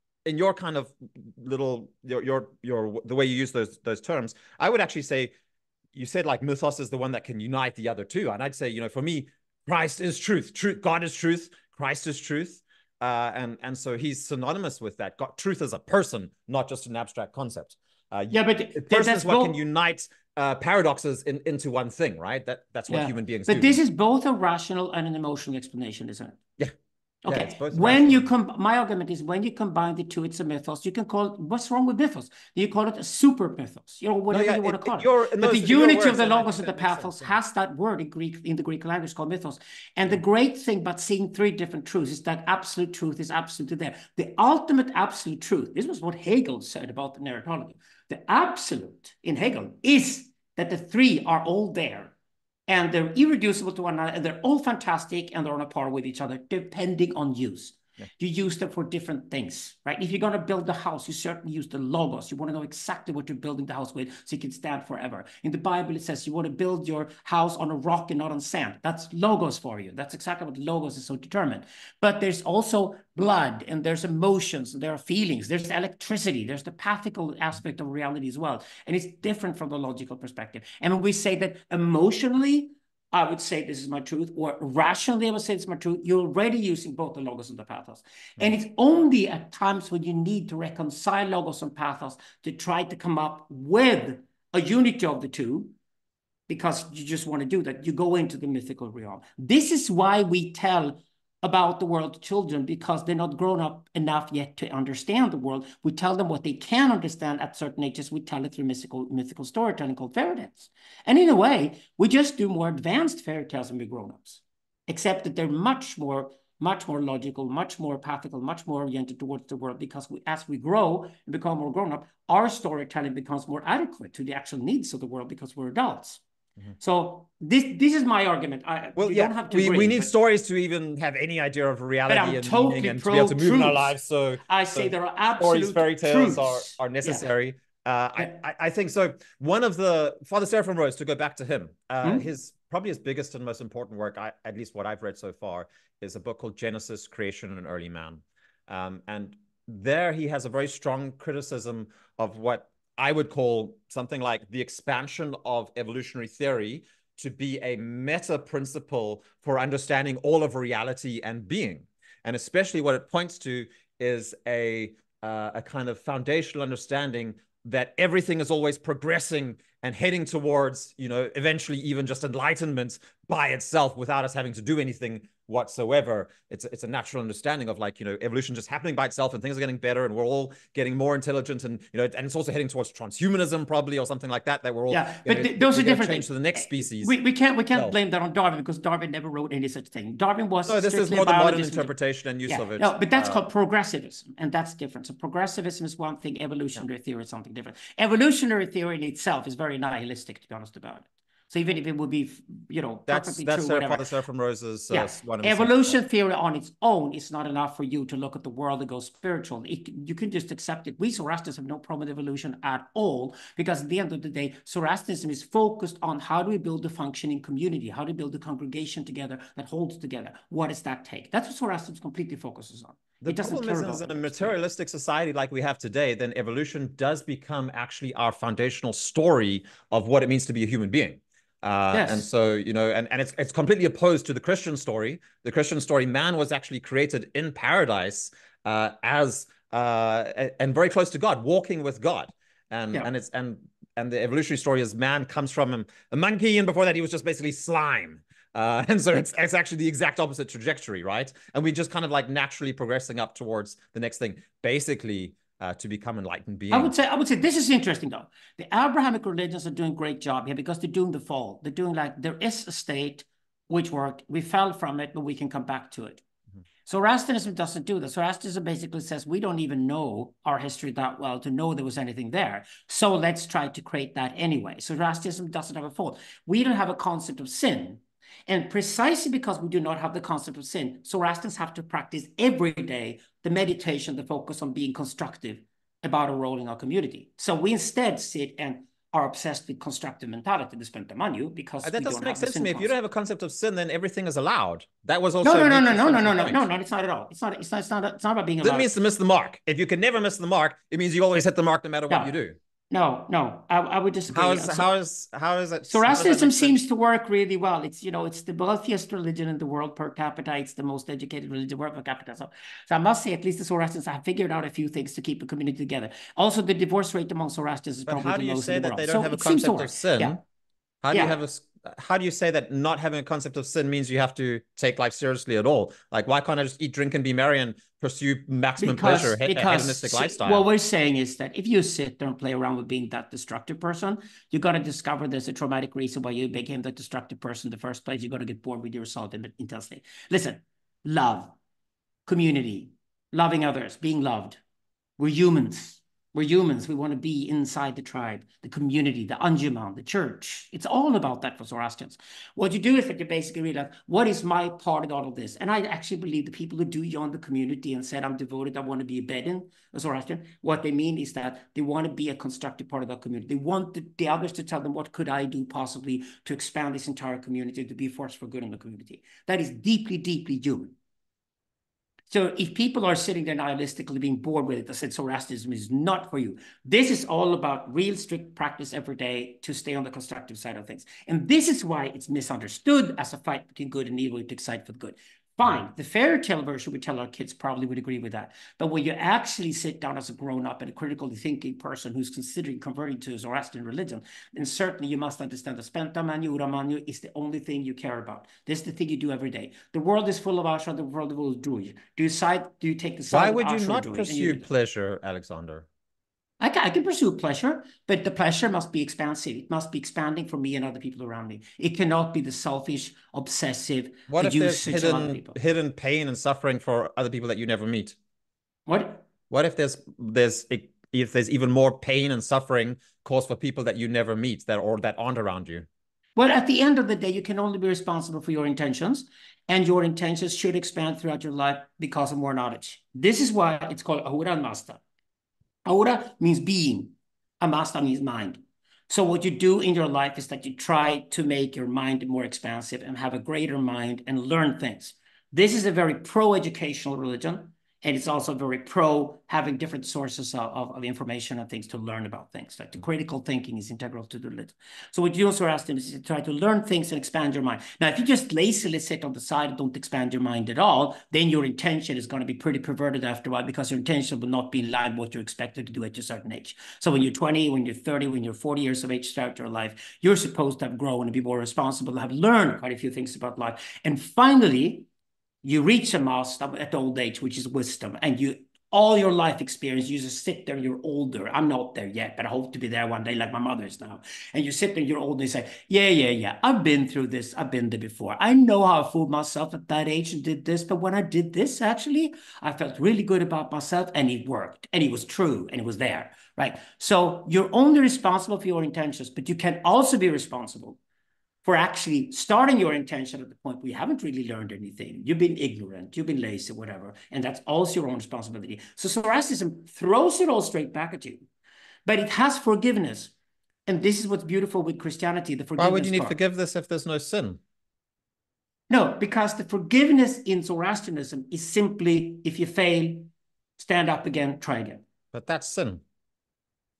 kind of little your the way you use those terms, I would actually say, you said like mythos is the one that can unite the other two, and I'd say, you know, for me, Christ is truth. God is truth. Christ is truth. And so he's synonymous with that. God, truth is a person, not just an abstract concept. But the person is what can unite paradoxes into one thing, right? That's what human beings do. But this is both a rational and an emotional explanation, isn't it? Yeah. Okay. Yeah, when you my argument is when you combine the two, it's a mythos. You can call it, what's wrong with mythos? You call it a super mythos, you know, whatever you want to call it. But the unity of the logos and the pathos has that word in Greek, in the Greek language, called mythos. And the great thing about seeing three different truths is that absolute truth is absolutely there. The ultimate absolute truth, this was what Hegel said about the narratology. The absolute in Hegel is that the three are all there. And they're irreducible to one another, and they're all fantastic, and they're on a par with each other, depending on use. Yeah. You use them for different things, right? If you're going to build a house, you certainly use the logos. You want to know exactly what you're building the house with so it can stand forever. In the Bible, it says you want to build your house on a rock and not on sand. That's logos for you. That's exactly what logos is so determined. But there's also blood, and there's emotions, and there are feelings. There's electricity. There's the pathical aspect of reality as well. And it's different from the logical perspective. And when we say that emotionally, I would say this is my truth, or rationally I would say this is my truth, you're already using both the logos and the pathos. And it's only at times when you need to reconcile logos and pathos to try to come up with a unity of the two, because you just want to do that, you go into the mythical realm. This is why we tell about the world to children, because they're not grown up enough yet to understand the world. We tell them what they can understand at certain ages. We tell it through mythical storytelling called fairy tales. And in a way, we just do more advanced fairy tales than we grown-ups, except that they're much more logical, much more pathical, much more oriented towards the world, because we, as we grow and become more grown-up, our storytelling becomes more adequate to the actual needs of the world because we're adults. Mm-hmm. So this is my argument. We need stories to even have any idea of reality and totally meaning and to be able to move in our lives. So I say there are absolute stories, fairy tales are necessary. Yeah. I think so. One of the Father Seraphim Rose, to go back to him, probably his biggest and most important work, at least what I've read so far, is a book called Genesis: Creation and Early Man, and there he has a very strong criticism of what I would call something like the expansion of evolutionary theory to be a meta principle for understanding all of reality and being. And especially what it points to is a kind of foundational understanding that everything is always progressing and heading towards, you know, eventually even just enlightenment by itself without us having to do anything whatsoever. It's a natural understanding of, like, you know, evolution just happening by itself, and things are getting better and we're all getting more intelligent, and, you know, and it's also heading towards transhumanism probably, or something like that, that we're all, yeah, but those are different things. To the next species. We can't blame that on Darwin, because Darwin never wrote any such thing. Darwin was this is more the modern interpretation and use of it. No, but that's called progressivism, and that's different. So progressivism is one thing, evolutionary theory is something different. Evolutionary theory in itself is very nihilistic, to be honest about it. So even if it would be, you know, that's true, Father Seraphim Rose's one. Evolution theory on its own is not enough for you to look at the world and go spiritual. You can just accept it. We Zoroastrians have no problem with evolution at all, because at the end of the day, Zoroastrianism is focused on how do we build a functioning community, how do we build a congregation together that holds together. What does that take? That's what Zoroastrianism completely focuses on. The problem is in a materialistic society like we have today, then evolution does become actually our foundational story of what it means to be a human being. And so, you know, and it's completely opposed to the Christian story. The Christian story, man was actually created in paradise and very close to God, walking with God. And the evolutionary story is man comes from a monkey, and before that he was just basically slime. And so it's actually the exact opposite trajectory, right? And we just kind of like naturally progressing up towards the next thing, basically. To become enlightened beings. I would say this is interesting though. The Abrahamic religions are doing a great job here, because they're doing the fall. They're doing, like, there is a state which worked. We fell from it, but we can come back to it. Zoroastrianism doesn't do this. Zoroastrianism basically says we don't even know our history that well to know there was anything there. So let's try to create that anyway. Zoroastrianism doesn't have a fault. We don't have a concept of sin. And precisely because we do not have the concept of sin, Zoroastrians have to practice every day the meditation, the focus on being constructive about our role in our community. So we instead sit and are obsessed with constructive mentality, the Spenta Mainyu, because that doesn't make sense to me. If you don't have a concept of sin, then everything is allowed. That was also no. It's not at all. It's not about being allowed. That means to miss the mark. If you can never miss the mark, it means you always hit the mark no matter what you do. No, I would disagree. How is it? Zoroastrianism seems to work really well. It's, you know, it's the wealthiest religion in the world per capita. It's the most educated religion in the world per capita. So I must say, at least the Zoroastrians have figured out a few things to keep a community together. Also, the divorce rate among Zoroastrians is probably the most in the world. But how do you say that they don't have a concept of sin? How do you have a how do you say that not having a concept of sin means you have to take life seriously at all? Like, why can't I just eat, drink, and be merry and pursue maximum pleasure, hedonistic lifestyle? What we're saying is that if you sit there and play around with being that destructive person, you got to discover there's a traumatic reason why you became that destructive person in the first place. You're going to get bored with your result intensely. Listen, love, community, loving others, being loved. We're humans. We're humans. We want to be inside the tribe, the community, the Anjuman, the church. It's all about that for Zoroastrians. What you do is that you basically realize, what is my part in all of this? And I actually believe the people who do join the community and said, I'm devoted, I want to be a Bedouin, a Zoroastrian, what they mean is that they want to be a constructive part of that community. They want the others to tell them, what could I do possibly to expand this entire community, to be a force for good in the community? That is deeply, deeply human. So if people are sitting there nihilistically being bored with it, I said Zoroastrianism is not for you. This is all about real strict practice every day to stay on the constructive side of things. And this is why it's misunderstood as a fight between good and evil, to excite for the good. Fine, the fairy tale version we tell our kids probably would agree with that. But when you actually sit down as a grown-up and a critically thinking person who's considering converting to Zoroastrian religion, then certainly you must understand that Spenta Mainyu, Ramanyu is the only thing you care about. This is the thing you do every day. The world is full of ashram, the world is full of druid. Do you take the side of ashram? Why would you not pursue pleasure, Alexander? I can pursue pleasure, but the pleasure must be expansive. It must be expanding for me and other people around me. It cannot be the selfish, obsessive. What if there's hidden pain and suffering for other people that you never meet? What if there's even more pain and suffering caused for people that you never meet that aren't around you? Well, at the end of the day, you can only be responsible for your intentions, and your intentions should expand throughout your life because of more knowledge. This is why it's called Ahura Mazda. Ahura means being, Amasta means mind. So what you do in your life is that you try to make your mind more expansive and have a greater mind and learn things. This is a very pro-educational religion, and it's also very pro having different sources of information and things to learn about things. Like the critical thinking is integral to the religion. So what you also asked him is to try to learn things and expand your mind. Now, if you just lazily sit on the side and don't expand your mind at all, then your intention is going to be pretty perverted after a while, because your intention will not be in line with what you're expected to do at a certain age. So when you're 20, when you're 30, when you're 40 years of age throughout your life, you're supposed to have grown and be more responsible, have learned quite a few things about life. And finally, you reach a master at old age, which is wisdom, and all your life experience, you just sit there, you're older. I'm not there yet, but I hope to be there one day, like my mother is now. And you sit there, you're older, and you say, yeah, I've been through this, I've been there before. I know how I fooled myself at that age and did this, but when I did this, actually, I felt really good about myself, and it worked, and it was true, and it was there, right? So you're only responsible for your intentions, but you can also be responsible for actually starting your intention at the point where you haven't really learned anything. You've been ignorant, you've been lazy, whatever, and that's also your own responsibility. So Zoroastrianism throws it all straight back at you, but it has forgiveness. And this is what's beautiful with Christianity, the forgiveness. Why would you need forgiveness if there's no sin? No, because the forgiveness in Zoroastrianism is simply, if you fail, stand up again, try again. But that's sin.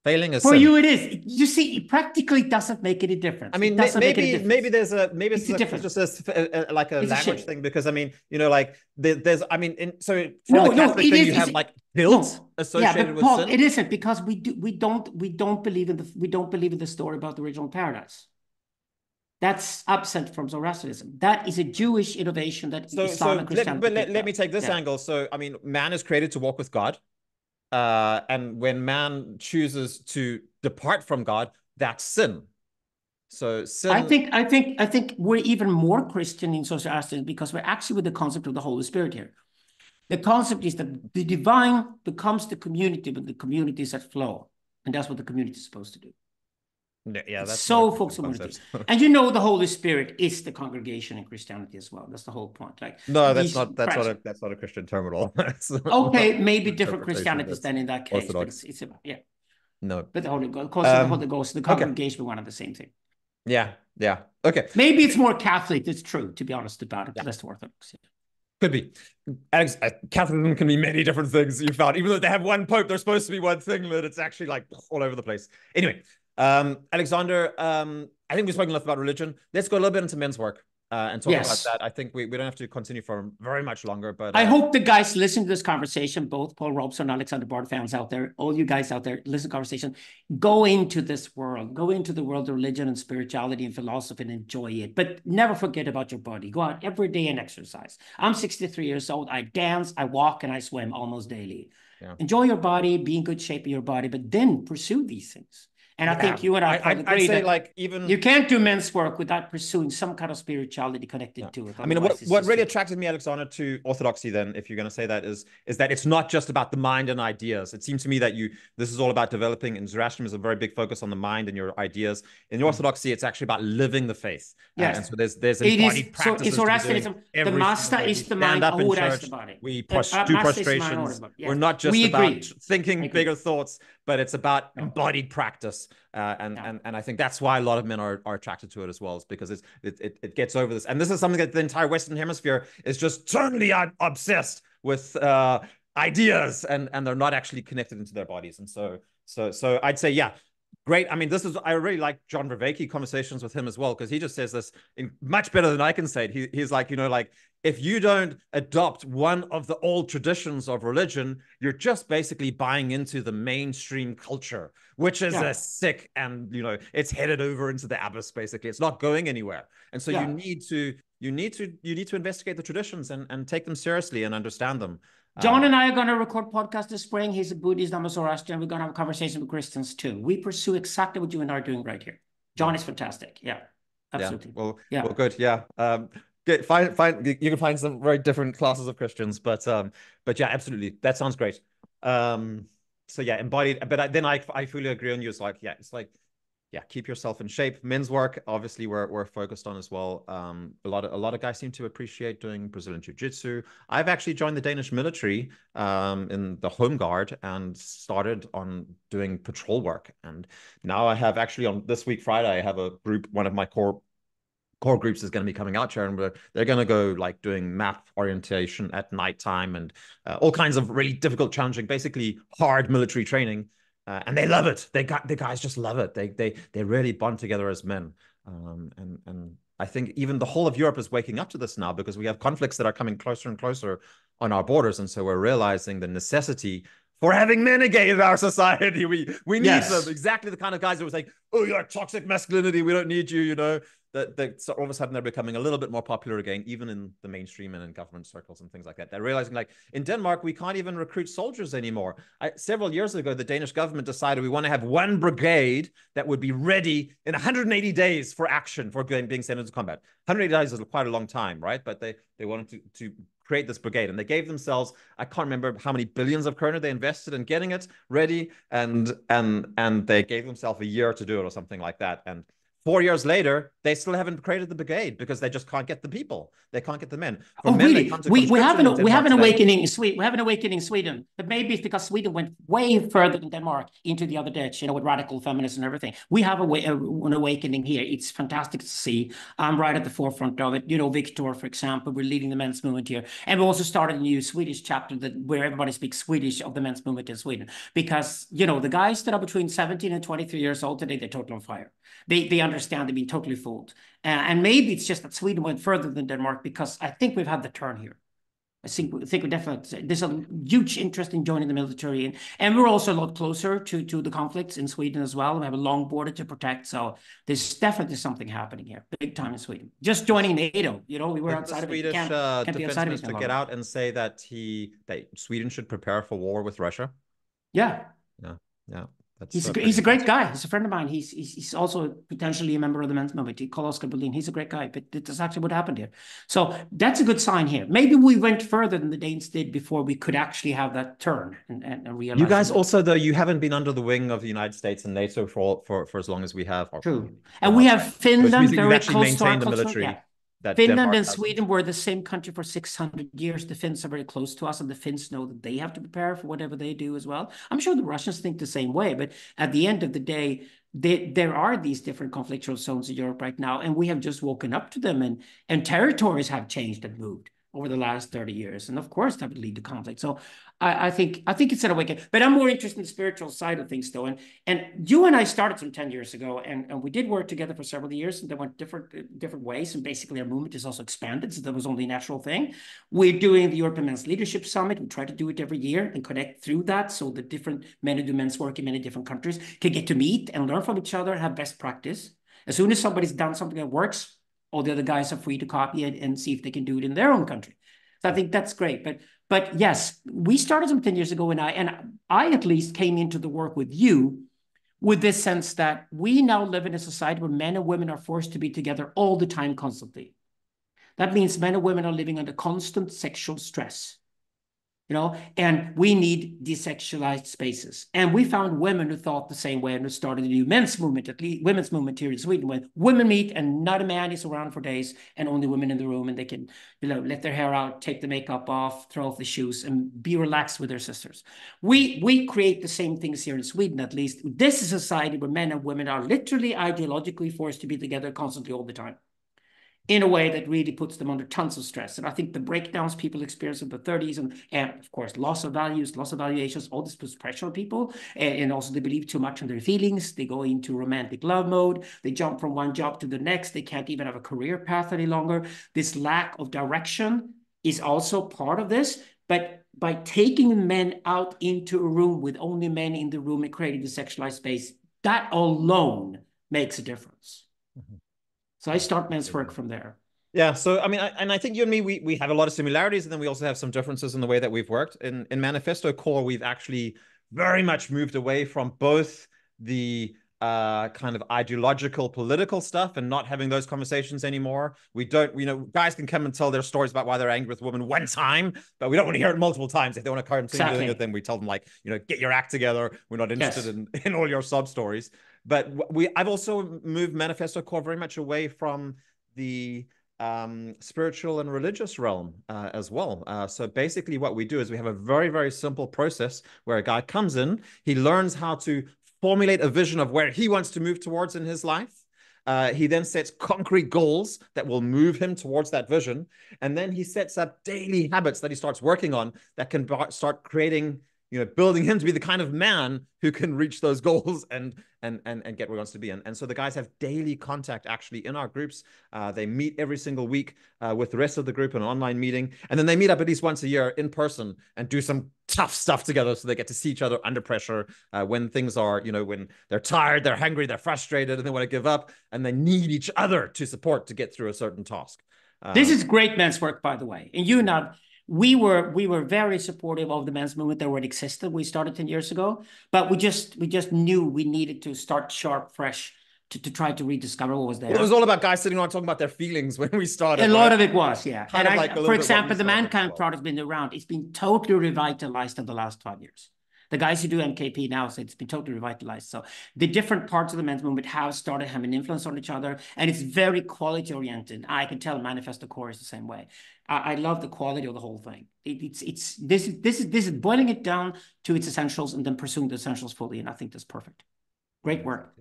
Failing is sin. For you, it is. You see, it practically doesn't make any difference. I mean, maybe it's just a language thing, because I mean, you know, like there's, I mean, for the Catholic thing, you have like guilt associated with sin. It isn't, because we don't believe in the story about the original paradise. That's absent from Zoroastrianism. That is a Jewish innovation that Islam and Christianity. But let me take this angle. So, I mean, man is created to walk with God. And when man chooses to depart from God, that's sin. So sin... I think we're even more Christian in Zoroastrianism, because we're actually with the concept of the Holy Spirit here. The concept is that the divine becomes the community, but the community is at flow. And that's what the community is supposed to do. Yeah, that's so focused on community. And you know, the Holy Spirit is the congregation in Christianity as well. That's the whole point. Like, no, that's not a Christian term at all. Okay, maybe different Christianities then in that case. But it's about, yeah. No, but the Holy Ghost, the Holy Ghost, the congregation, okay. One of the same thing. Yeah. Okay. Maybe it's more Catholic. It's true, to be honest about it. Yeah. Less Orthodox. Yeah. Could be. Alex, Catholicism can be many different things. You found, even though they have one pope, they're supposed to be one thing, but it's actually like all over the place. Anyway. Alexander, I think we've spoken enough about religion. Let's go a little bit into men's work. and talk yes. about that. I think we don't have to continue for very much longer, but I hope the guys listening to this conversation, both Paul Robson, Alexander Bard fans out there, all you guys out there, listen to the conversation, go into this world, go into the world of religion and spirituality and philosophy and enjoy it, but never forget about your body. Go out every day and exercise. I'm 63 years old. I dance, I walk, and I swim almost daily. Yeah. Enjoy your body, be in good shape of your body, but then pursue these things. And I think you and I agree that like even you can't do men's work without pursuing some kind of spirituality connected to it. I mean, what really attracted me, Alexander, to orthodoxy, then, if you're going to say that, is that it's not just about the mind and ideas. It seems to me that this is all about developing, and Zoroastrianism is a very big focus on the mind and your ideas. In orthodoxy, it's actually about living the faith. Yes. And so there's embodied practices. So in Zoroastrianism, the master is the mind, Ahura is the body. We do prostrations. We're not just about thinking bigger thoughts, but it's about embodied practice. And I think that's why a lot of men are attracted to it as well, is because it gets over this. And this is something that the entire Western Hemisphere is just totally obsessed with ideas, and they're not actually connected into their bodies. And so I'd say, yeah, great. I mean, I really like John Vervaeke, conversations with him as well, because he just says this much better than I can say it. He's like, if you don't adopt one of the old traditions of religion, you're just basically buying into the mainstream culture, which is a sick and, it's headed over into the abyss, basically. It's not going anywhere. And so you need to investigate the traditions and take them seriously and understand them. John and I are going to record podcast this spring. He's a Buddhist, I'm a Zoroastrian. We're going to have a conversation with Christians too. We pursue exactly what you and I are doing right here. John is fantastic. Yeah, absolutely. Yeah. Well, good. Yeah. You can find some very different classes of Christians, but yeah, absolutely. That sounds great. So yeah, embodied. But then I fully agree on you. It's like, keep yourself in shape. Men's work, obviously, we're focused on as well. A lot of guys seem to appreciate doing Brazilian jiu-jitsu. I've actually joined the Danish military in the Home Guard and started on doing patrol work. And now I have actually on this week, Friday, I have a group, one of my core groups is going to be coming out, Sharon, but they're going to go doing map orientation at nighttime and all kinds of really difficult, challenging, basically hard military training. And they love it. The guys just love it. They really bond together as men. And I think even the whole of Europe is waking up to this now, because we have conflicts that are coming closer and closer on our borders. And so we're realizing the necessity for having men again in our society. We need them. Exactly the kind of guys that were like, oh, you're toxic masculinity, we don't need you, That all of a sudden they're becoming a little bit more popular again, even in the mainstream and in government circles and things like that. They're realizing, in Denmark, we can't even recruit soldiers anymore. Several years ago, the Danish government decided we want to have one brigade that would be ready in 180 days for action, for being sent into combat. 180 days is quite a long time, right? But they wanted to create this brigade, and they gave themselves, I can't remember how many billions of kroner they invested in getting it ready, and they gave themselves a year to do it or something like that. And 4 years later, they still haven't created the brigade because they just can't get the people. They can't get the men. We have an awakening in Sweden. We have an awakening in Sweden, but maybe it's because Sweden went way further than Denmark into the other ditch, with radical feminism and everything. We have an awakening here. It's fantastic to see. I'm right at the forefront of it. Victor, for example, we're leading the men's movement here, and we also started a new Swedish chapter where everybody speaks Swedish of the men's movement in Sweden, because the guys that are between 17 and 23 years old today, they're totally on fire. They understand they've been totally fooled. And maybe it's just that Sweden went further than Denmark, because I think we've had the turn here. I think we definitely, there's a huge interest in joining the military. And we're also a lot closer to the conflicts in Sweden as well. We have a long border to protect. So there's definitely something happening here, big time in Sweden. Just joining NATO, we were outside of it. The Swedish defense minister to get out and say that Sweden should prepare for war with Russia. Yeah. Yeah, yeah. He's a great guy. He's a friend of mine. He's also potentially a member of the men's movement. He called Oscar Berlin. He's a great guy, but that's actually what happened here. So that's a good sign here. Maybe we went further than the Danes did before we could actually have that turn and realize. You guys also, though, you haven't been under the wing of the United States and NATO for as long as we have. True. And we have Finland very close to our military. Yeah. Finland and Sweden were the same country for 600 years. The Finns are very close to us, and the Finns know that they have to prepare for whatever they do as well. I'm sure the Russians think the same way, but at the end of the day, there are these different conflictual zones in Europe right now, and we have just woken up to them, and territories have changed and moved. over the last 30 years. And of course that would lead to conflict. So I think it's an awakening, but I'm more interested in the spiritual side of things though. And you and I started some 10 years ago and we did work together for several years and they went different ways. And basically our movement is also expanded. So that was only a natural thing. We're doing the European Men's Leadership Summit. We try to do it every year and connect through that. So the different men who do men's work in many different countries can get to meet and learn from each other, have best practice. As soon as somebody's done something that works, all the other guys are free to copy it and see if they can do it in their own country. So I think that's great. But yes, we started some 10 years ago, and I at least came into the work with you with this sense that we now live in a society where men and women are forced to be together all the time, constantly. That means men and women are living under constant sexual stress, you know, and we need desexualized spaces. And we found women who thought the same way and who started a new men's movement, at least women's movement here in Sweden, when women meet and not a man is around for days and only women in the room, and they can, you know, let their hair out, take the makeup off, throw off the shoes and be relaxed with their sisters. We create the same things here in Sweden, at least. This is a society where men and women are literally ideologically forced to be together constantly all the time, in a way that really puts them under tons of stress. And I think the breakdowns people experienced in the 30s and of course, loss of values, loss of valuations, all this puts pressure on people. And also they believe too much on their feelings. They go into romantic love mode. They jump from one job to the next. They can't even have a career path any longer. This lack of direction is also part of this. But by taking men out into a room with only men in the room and creating the sexualized space, that alone makes a difference. Mm-hmm. So I start men's work from there. Yeah, so I mean, I think you and me, we have a lot of similarities, and then we also have some differences in the way that we've worked. In Manifesto Core, we've actually very much moved away from both the kind of ideological, political stuff and not having those conversations anymore. We don't, you know, guys can come and tell their stories about why they're angry with women one time, but we don't want to hear it multiple times. If they want to come to doing it, then we tell them like, you know, get your act together. We're not interested in all your sub stories. But I've also moved Manifesto Core very much away from the spiritual and religious realm as well. So basically what we do is we have a very, very simple process where a guy comes in, he learns how to formulate a vision of where he wants to move towards in his life. He then sets concrete goals that will move him towards that vision. And then he sets up daily habits that he starts working on that can start creating, you know, building him to be the kind of man who can reach those goals and get where he wants to be. And so the guys have daily contact actually in our groups. They meet every single week with the rest of the group in an online meeting. And then they meet up at least once a year in person and do some tough stuff together. So they get to see each other under pressure when things are, you know, when they're tired, they're hungry, they're frustrated, and they want to give up. And they need each other to support to get through a certain task. This is great men's work, by the way. And you and I, we were very supportive of the men's movement that already existed. We started 10 years ago, but we just knew we needed to start sharp, fresh, to try to rediscover what was there. It was all about guys sitting around talking about their feelings when we started. A lot of it was, yeah. And for example, the Mankind Project has been around. It's been totally revitalized in the last 5 years. The guys who do MKP now say it's been totally revitalized. So the different parts of the men's movement have started having an influence on each other, and it's very quality oriented. I can tell Manifesto Core is the same way. I love the quality of the whole thing. This is boiling it down to its essentials and then pursuing the essentials fully, and I think that's perfect. Great work.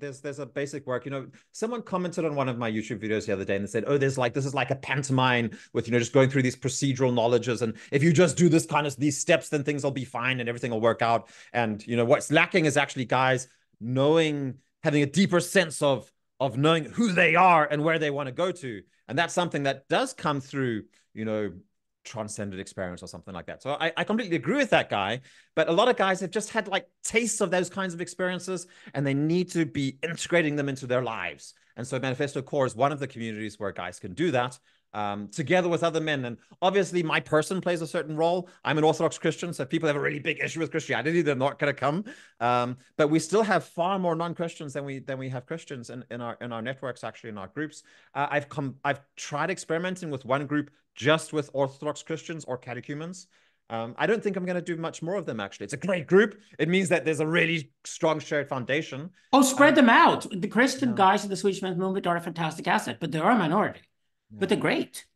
There's a basic work. You know, someone commented on one of my YouTube videos the other day and they said, oh, this is like a pantomime with, you know, just going through these procedural knowledges. And if you just do this kind of these steps, then things will be fine and everything will work out. And, you know, what's lacking is actually guys knowing, having a deeper sense of knowing who they are and where they want to go to. And that's something that does come through, you know, transcendent experience or something like that. So I completely agree with that guy, but a lot of guys have just had like tastes of those kinds of experiences and they need to be integrating them into their lives. And so Manifesto Core is one of the communities where guys can do that together with other men. And obviously my person plays a certain role. I'm an Orthodox Christian, so if people have a really big issue with Christianity, they're not going to come. But we still have far more non-Christians than we have Christians in our networks, actually, in our groups. I've tried experimenting with one group just with Orthodox Christians or catechumens. I don't think I'm going to do much more of them, actually. It's a great group. It means that there's a really strong shared foundation. Oh, spread them out. The Christian guys in the Swedish men's movement are a fantastic asset, but they are a minority. Yeah. But they're great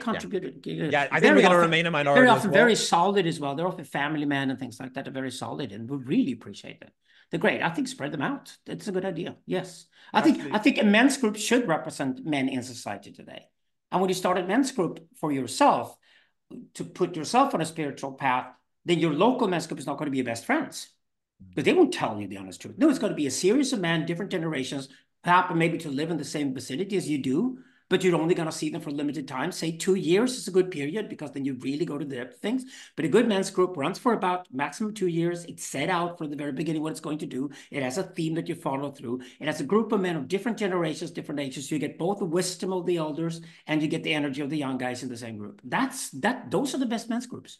contributor. Yeah, I think we're going to remain a minority. They're often very solid as well. They're often family men and things like that are very solid, and we really appreciate that. They're great. I think spread them out. That's a good idea. Yes, I think a men's group should represent men in society today. And when you start a men's group for yourself, to put yourself on a spiritual path, then your local men's group is not going to be your best friends, because they won't tell you the honest truth. No, it's going to be a series of men, different generations, happen maybe to live in the same vicinity as you do, but you're only going to see them for a limited time. Say 2 years is a good period, because then you really go to the depth of things. But a good men's group runs for about maximum 2 years. It's set out from the very beginning what it's going to do. It has a theme that you follow through. It has a group of men of different generations, different ages. So you get both the wisdom of the elders and you get the energy of the young guys in the same group. Those are the best men's groups.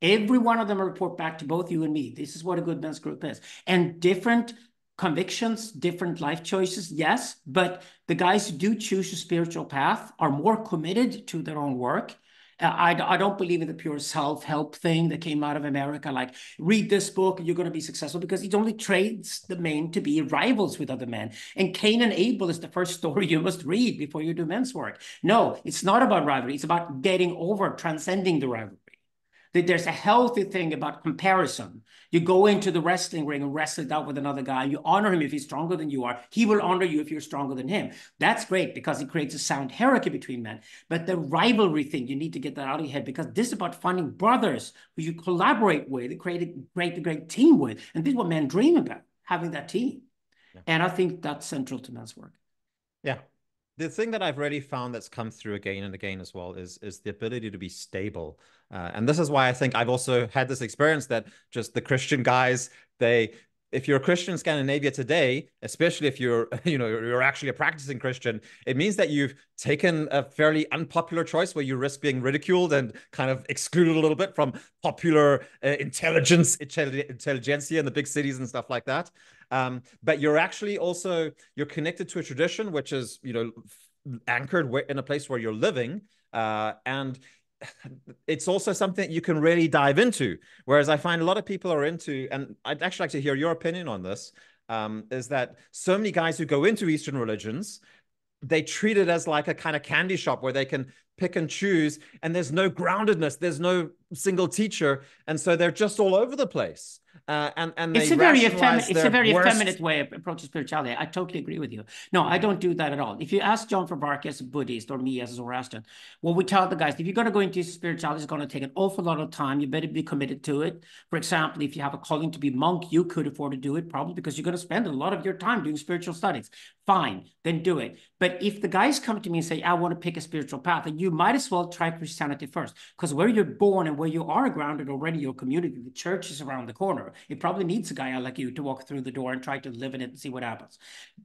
Every one of them report back to both you and me. This is what a good men's group is. And different convictions, different life choices, yes, but the guys who do choose a spiritual path are more committed to their own work. I don't believe in the pure self-help thing that came out of America, like read this book and you're going to be successful, because it only trains the men to be rivals with other men. And Cain and Abel is the first story you must read before you do men's work. No, it's not about rivalry. It's about getting over, transcending the rivalry. There's a healthy thing about comparison. You go into the wrestling ring and wrestle it out with another guy. You honor him if he's stronger than you are. He will honor you if you're stronger than him. That's great, because it creates a sound hierarchy between men. But the rivalry thing, you need to get that out of your head, because this is about finding brothers who you collaborate with and create a great team with. And this is what men dream about, having that team. Yeah. And I think that's central to men's work. Yeah. The thing that I've really found that's come through again and again as well is the ability to be stable. And this is why I think I've also had this experience that just the Christian guys, if you're a Christian in Scandinavia today, especially if you're actually a practicing Christian, it means that you've taken a fairly unpopular choice where you risk being ridiculed and kind of excluded a little bit from popular intelligentsia in the big cities and stuff like that. But you're actually also, you're connected to a tradition which is, anchored in a place where you're living. And it's also something you can really dive into. Whereas I find a lot of people are into, and I'd actually like to hear your opinion on this, is that so many guys who go into Eastern religions, they treat it as like a kind of candy shop where they can pick and choose, and there's no groundedness, there's no single teacher, and so they're just all over the place. And it's a very effeminate way of approaching spirituality. I totally agree with you. No, I don't do that at all. If you ask John Fabarki as a Buddhist or me as a Zoroastrian, well, we tell the guys, if you're going to go into spirituality, it's going to take an awful lot of time. You better be committed to it. For example, if you have a calling to be monk, you could afford to do it probably, because you're going to spend a lot of your time doing spiritual studies. Fine, then do it. But if the guys come to me and say, I want to pick a spiritual path, then you might as well try Christianity first, because where you're born and where you are grounded already, your community, the church is around the corner. It probably needs a guy like you to walk through the door and try to live in it and see what happens.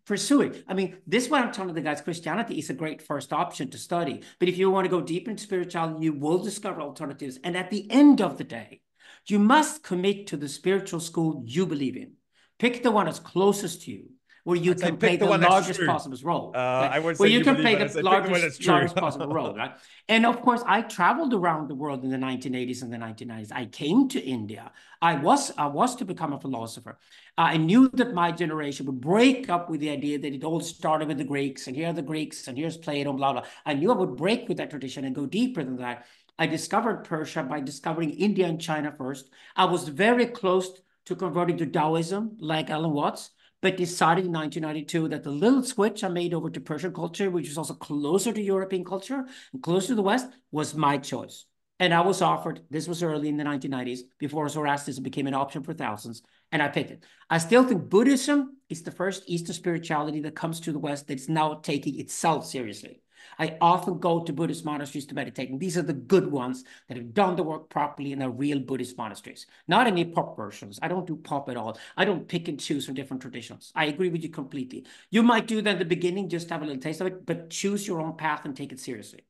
Pursue it. I mean, this is what I'm telling the guys. Christianity is a great first option to study. But if you want to go deep into spirituality, you will discover alternatives. And at the end of the day, you must commit to the spiritual school you believe in. Pick the one that's closest to you, where you can play the largest possible role. Where you can play the largest possible role, right? And of course, I traveled around the world in the 1980s and the 1990s. I came to India. I was to become a philosopher. I knew that my generation would break up with the idea that it all started with the Greeks, and here are the Greeks, and here's Plato, blah, blah. I knew I would break with that tradition and go deeper than that. I discovered Persia by discovering India and China first. I was very close to converting to Taoism, like Alan Watts, but decided in 1992 that the little switch I made over to Persian culture, which is also closer to European culture and closer to the West, was my choice. And I was offered, this was early in the 1990s, before Zoroastrianism became an option for thousands, and I picked it. I still think Buddhism is the first Eastern spirituality that comes to the West that's now taking itself seriously. I often go to Buddhist monasteries to meditate, and these are the good ones that have done the work properly and are real Buddhist monasteries, not any pop versions. I don't do pop at all. I don't pick and choose from different traditions. I agree with you completely. You might do that in the beginning, just have a little taste of it, but choose your own path and take it seriously.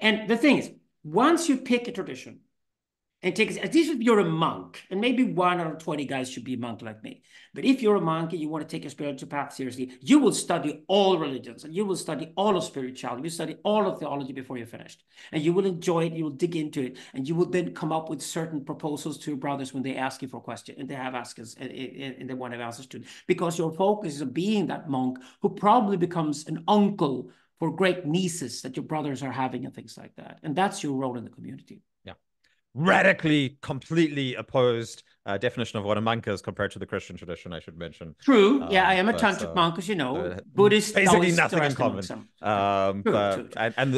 And the thing is, once you pick a tradition and take it, at least if you're a monk, and maybe 1 out of 20 guys should be a monk like me, but if you're a monk and you want to take your spiritual path seriously, you will study all religions, and you will study all of spirituality, you study all of theology before you're finished, and you will enjoy it, you will dig into it, and you will then come up with certain proposals to your brothers when they ask you for a question, and they have askers, and they want to have answers to it, because your focus is on being that monk who probably becomes an uncle for great nieces that your brothers are having and things like that, and that's your role in the community. radically, completely opposed definition of what a monk is compared to the Christian tradition, I should mention. True. Yeah, I am a tantric monk, as you know. Buddhist, basically Taoist, nothing in common. And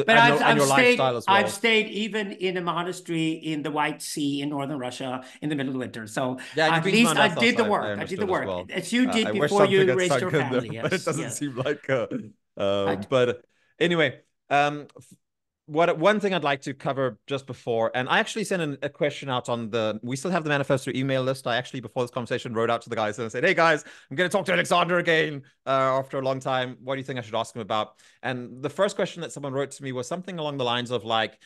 your lifestyle as well. I've stayed even in a monastery in the White Sea in northern Russia in the middle of winter. So yeah, at least I did the work. I did the work, well, as you did before you raised your family. Yes, but it doesn't seem like. But anyway. One thing I'd like to cover just before, and I actually sent a question out on the, we still have the manifesto email list. I actually, before this conversation, wrote out to the guys and said, hey guys, I'm going to talk to Alexander again after a long time. What do you think I should ask him about? And the first question that someone wrote to me was something along the lines of like,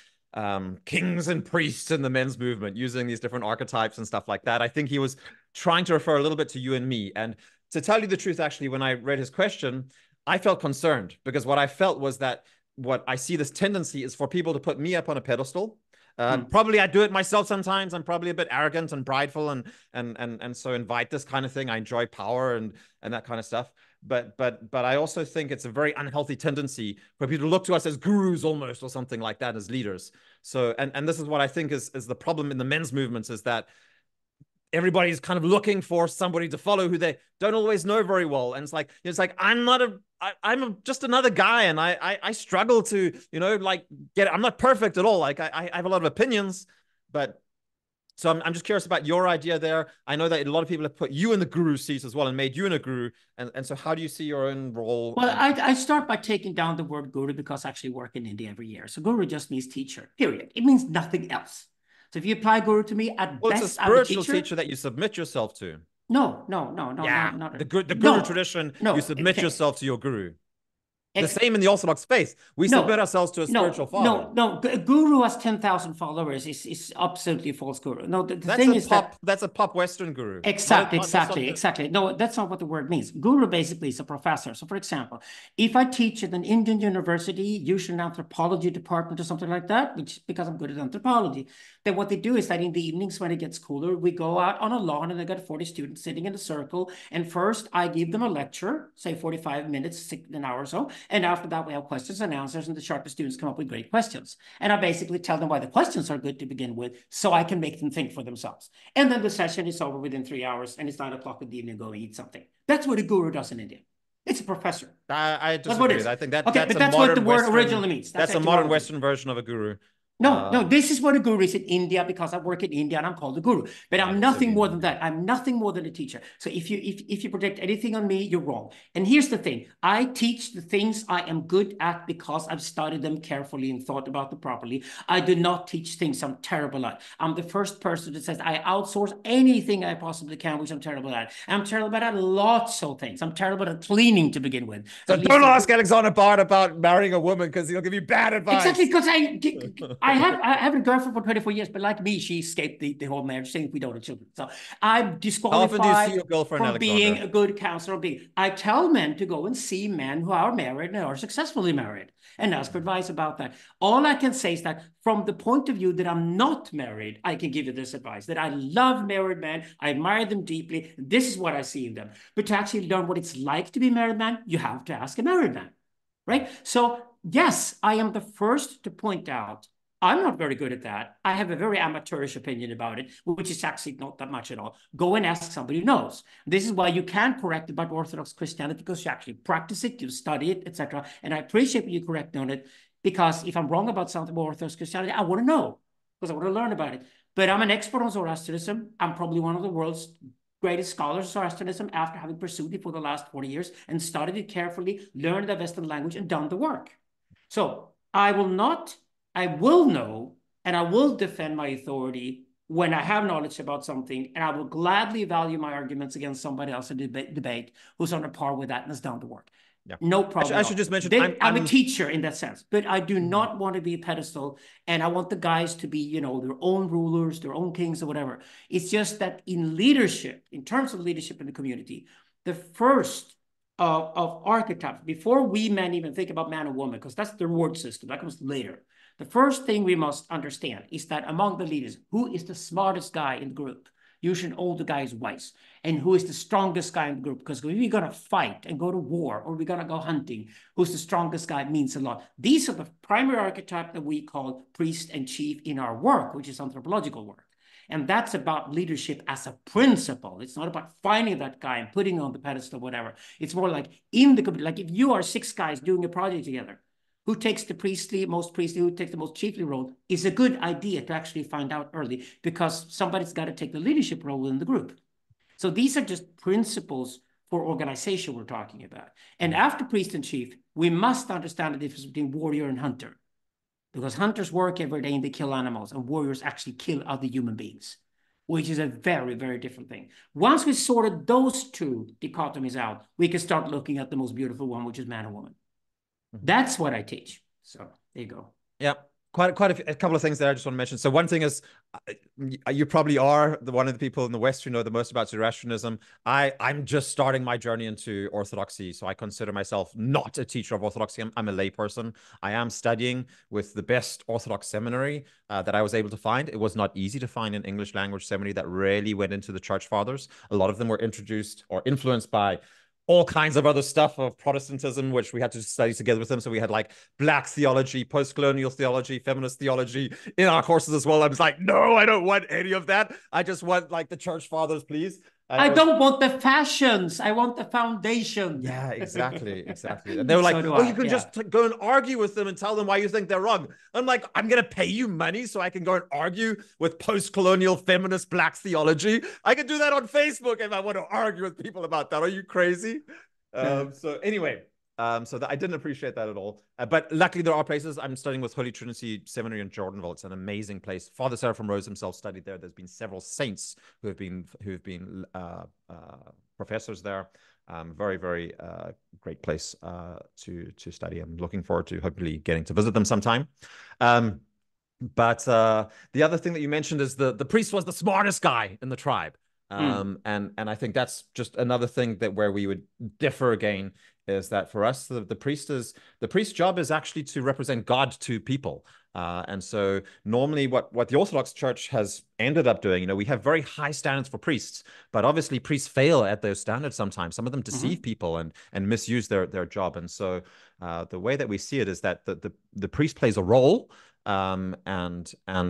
kings and priests in the men's movement, using these different archetypes and stuff like that. I think he was trying to refer a little bit to you and me. And to tell you the truth, actually, when I read his question, I felt concerned because what I felt was that what I see this tendency is for people to put me up on a pedestal. Probably I do it myself sometimes. I'm probably a bit arrogant and prideful and so invite this kind of thing. I enjoy power and that kind of stuff. But I also think it's a very unhealthy tendency for people to look to us as gurus almost or something like that, as leaders. So and this is what I think is the problem in the men's movements, is that everybody's kind of looking for somebody to follow who they don't always know very well. And it's like, I'm just another guy. And I struggle to, I'm not perfect at all. Like I have a lot of opinions, but so I'm just curious about your idea there. I know that a lot of people have put you in the guru seat as well and made you in a guru. And so how do you see your own role? Well, I start by taking down the word guru because I actually work in India every year. So guru just means teacher, period. It means nothing else. So if you apply guru to me, best it's a spiritual teacher that you submit yourself to. No. Yeah, not the guru tradition, you submit yourself to your guru. The same in the Orthodox space. We submit ourselves to a spiritual father. No, guru has 10,000 followers is absolutely false guru. No, that's a pop Western guru. Exactly. No, that's not what the word means. Guru basically is a professor. So for example, if I teach at an Indian university, usually an anthropology department or something like that, which because I'm good at anthropology, then what they do is that in the evenings when it gets cooler, we go out on a lawn and I got 40 students sitting in a circle. And first I give them a lecture, say 45 minutes, an hour or so. And after that, we have questions and answers, and the sharpest students come up with great questions. And I basically tell them why the questions are good to begin with, so I can make them think for themselves. And then the session is over within 3 hours, and it's 9 o'clock in the evening, go eat something. That's what a guru does in India. It's a professor. I disagree. I think that's what the word originally means. That's a modern Western version of a guru. No, this is what a guru is in India, because I work in India and I'm called a guru. But I'm nothing more than that. I'm nothing more than a teacher. So if you project anything on me, you're wrong. And here's the thing. I teach the things I am good at because I've studied them carefully and thought about them properly. I do not teach things I'm terrible at. I'm the first person that says I outsource anything I possibly can, which I'm terrible at. And I'm terrible at lots of things. I'm terrible at cleaning to begin with. So don't ask Alexander Bard about marrying a woman, because he'll give you bad advice. Exactly, because I have a girlfriend for 24 years, but like me, she escaped the whole marriage thing. We don't have children. So I'm disqualified from being a good counselor. I tell men to go and see men who are married and are successfully married and ask for advice about that. All I can say is that from the point of view that I'm not married, I can give you this advice, that I love married men. I admire them deeply. This is what I see in them. But to actually learn what it's like to be a married man, you have to ask a married man, right? So yes, I am the first to point out I'm not very good at that. I have a very amateurish opinion about it, which is actually not that much at all. Go and ask somebody who knows. This is why you can't correct about Orthodox Christianity, because you actually practice it, you study it, etc. And I appreciate when you correct me on it, because if I'm wrong about something about Orthodox Christianity, I want to know, because I want to learn about it. But I'm an expert on Zoroastrianism. I'm probably one of the world's greatest scholars of Zoroastrianism after having pursued it for the last 40 years and studied it carefully, learned the Western language, and done the work. So I will know, and I will defend my authority when I have knowledge about something, and I will gladly value my arguments against somebody else in the debate who's on a par with that and has done the work. Yeah. No problem. I should just mention I'm a teacher in that sense, but I do not want to be a pedestal, and I want the guys to be, their own rulers, their own kings or whatever. It's just that in leadership, in terms of leadership in the community, the first of archetypes, before we men even think about man and woman, because that's the reward system, that comes later. The first thing we must understand is that among the leaders, who is the smartest guy in the group? you should hold the guys wise. And who is the strongest guy in the group? Because if we're going to fight and go to war, or we're going to go hunting, who's the strongest guy means a lot. These are the primary archetype that we call priest and chief in our work, which is anthropological work. And that's about leadership as a principle. It's not about finding that guy and putting on the pedestal, whatever. It's more like in the community, like if you are 6 guys doing a project together, who takes the priestly, who takes the most chiefly role is a good idea to actually find out early, because somebody's got to take the leadership role in the group. So these are just principles for organization we're talking about. And after priest and chief, we must understand the difference between warrior and hunter. Because hunters work every day and they kill animals, and warriors actually kill other human beings, which is a very, very different thing. Once we sorted those two dichotomies out, we can start looking at the most beautiful one, which is man and woman. That's what I teach. So there you go. Yeah, quite a couple of things that I just want to mention. So one thing is, you probably are one of the people in the West who know the most about Zoroastrianism. I'm just starting my journey into Orthodoxy, so I consider myself not a teacher of Orthodoxy. I'm a lay person. I am studying with the best Orthodox seminary that I was able to find. It was not easy to find an English language seminary that really went into the Church Fathers. A lot of them were introduced or influenced by all kinds of other stuff of Protestantism, which we had to study together with them. So we had like black theology, post-colonial theology, feminist theology in our courses as well. I was like, no, I don't want any of that. I just want like the Church Fathers, please. I don't want the fashions. I want the foundation. Yeah, exactly. Exactly. And they were like, so you can just go and argue with them and tell them why you think they're wrong. I'm like, I'm going to pay you money so I can go and argue with post-colonial feminist black theology. I can do that on Facebook if I want to argue with people about that. Are you crazy? So anyway, so I didn't appreciate that at all. But luckily, there are places. I'm studying with Holy Trinity Seminary in Jordanville. It's an amazing place. Father Seraphim Rose himself studied there. There's been several saints who have been professors there. Very, very great place to study. I'm looking forward to hopefully getting to visit them sometime. But the other thing that you mentioned is the priest was the smartest guy in the tribe. And I think that's just another thing that where we would differ again is that for us, the priest's job is actually to represent God to people. And so normally what the Orthodox Church has ended up doing, we have very high standards for priests, but obviously priests fail at those standards sometimes. Some of them deceive people and misuse their job. And so the way that we see it is that the priest plays a role, and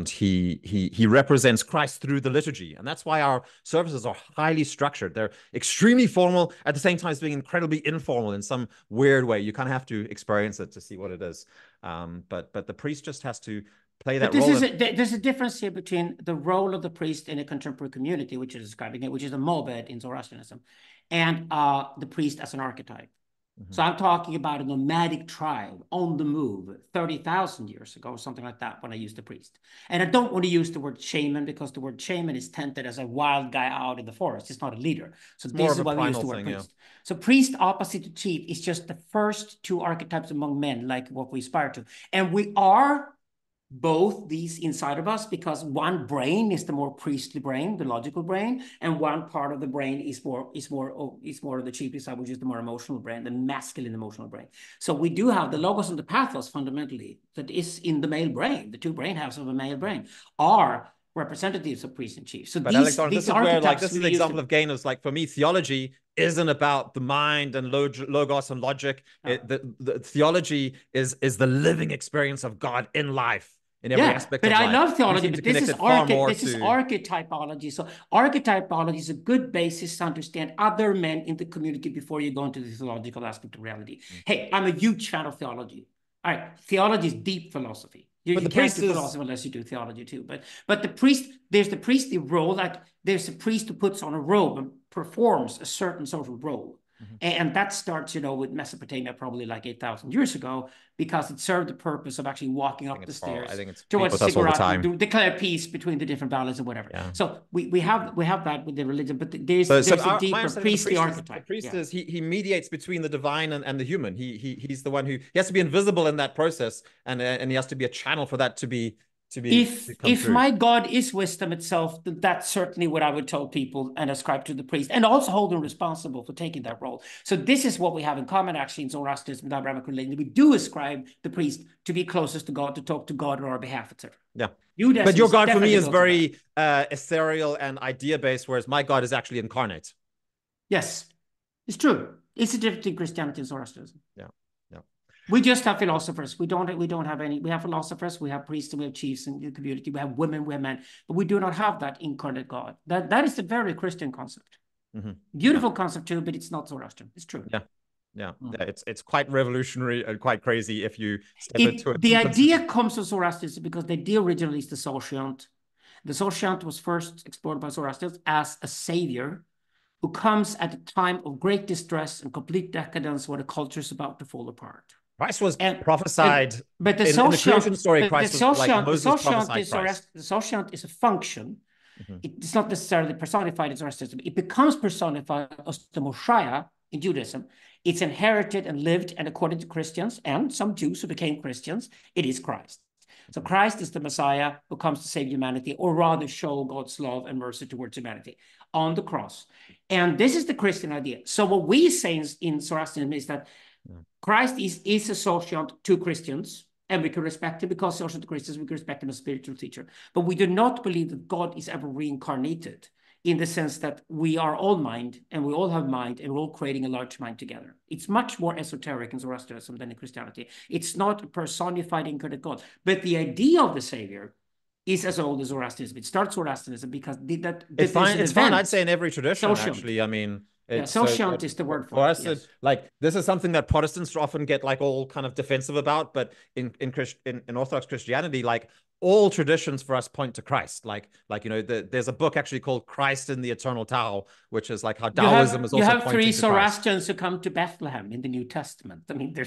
he represents Christ through the liturgy. And that's why our services are highly structured. They're extremely formal at the same time as being incredibly informal in some weird way. You kind of have to experience it to see what it is. But the priest just has to play that role. There's a difference here between the role of the priest in a contemporary community, which you're describing it, which is a Mobed in Zoroastrianism, and the priest as an archetype. So I'm talking about a nomadic tribe on the move 30,000 years ago, or something like that, when I used the priest. And I don't want to use the word shaman, because the word shaman is tented as a wild guy out in the forest. It's not a leader. So this is why we use the word priest. Yeah. So priest opposite to chief is just the first two archetypes among men, like what we aspire to. And we are both these inside of us, because one brain is the more priestly brain, the logical brain, and one part of the brain is more of the chiefly side, which is the more emotional brain, the masculine emotional brain. So we do have the logos and the pathos fundamentally that is in the male brain. The two brain halves of a male brain are representatives of priests and chiefs. So but Alexander, this is where, like, this is an example of Guenon. Like for me, theology isn't about the mind and logos and logic. The theology is the living experience of God in life. In every aspect of life. I love theology, but this is archetypology. So archetypology is a good basis to understand other men in the community before you go into the theological aspect of reality. Hey, I'm a huge fan of theology. All right, theology is deep philosophy. You can't do philosophy unless you do theology too. But the priest, there's the priestly role. Like there's a priest who puts on a robe and performs a certain sort of role. And that starts, with Mesopotamia probably like 8,000 years ago, because it served the purpose of actually walking up the stairs towards to declare peace between the different valleys or whatever. Yeah. So we have that with the religion, but there's a deeper priestly archetype. The priest is, he mediates between the divine and the human. He's the one who has to be invisible in that process, and he has to be a channel for that to be to be if my God is wisdom itself, that's certainly what I would tell people and ascribe to the priest, and also hold them responsible for taking that role. So this is what we have in common, actually, in Zoroastrianism and Abrahamic religion. We do ascribe the priest to be closest to God, to talk to God on our behalf, etc. Yeah. Judaism, but your God for me is very ethereal and idea-based, whereas my God is actually incarnate. Yes, it's true. It's a difference between Christianity and Zoroastrianism. Yeah. We just have philosophers. We don't have any. We have philosophers, we have priests, and we have chiefs in the community, we have women, we have men, but we do not have that incarnate God. That is a very Christian concept. Mm-hmm. Beautiful concept too, but it's not Zoroastrian. It's true. Yeah. Yeah. Mm. Yeah. It's quite revolutionary and quite crazy if you step into it. The idea comes from Zoroastrianism because the idea originally is the Soshyant. The Soshyant was first explored by Zoroastrians as a savior who comes at a time of great distress and complete decadence where the culture is about to fall apart. Christ was prophesied, but the Soshyant story, Christ was like Moses prophesied Christ. The Soshyant is a function. Mm-hmm. It's not necessarily personified in Zoroastrianism. It becomes personified as the Moshiach in Judaism. It's inherited and lived, and according to Christians and some Jews who became Christians, it is Christ. So Christ is the Messiah who comes to save humanity, or rather show God's love and mercy towards humanity on the cross. And this is the Christian idea. So what we say in Zoroastrianism is that Christ is a Soshyant to Christians, and we can respect him because Soshyant to Christians, we can respect him as a spiritual teacher. But we do not believe that God is ever reincarnated in the sense that we are all mind, and we all have mind, and we're all creating a large mind together. It's much more esoteric in Zoroastrianism than in Christianity. It's not a personified incarnate God. But the idea of the Savior is as old as Zoroastrianism. It starts Zoroastrianism because it's fine, I'd say, in every tradition, Soshyant. Actually. I mean... Soshyant is the word for us. Yes. Like, this is something that Protestants often get like all kind of defensive about, but in Orthodox Christianity, like all traditions for us point to Christ. Like you know, there's a book actually called Christ in the Eternal Tao, which is like how Taoism is also pointing to Christ. You have three Zoroastrians who come to Bethlehem in the New Testament. I mean, there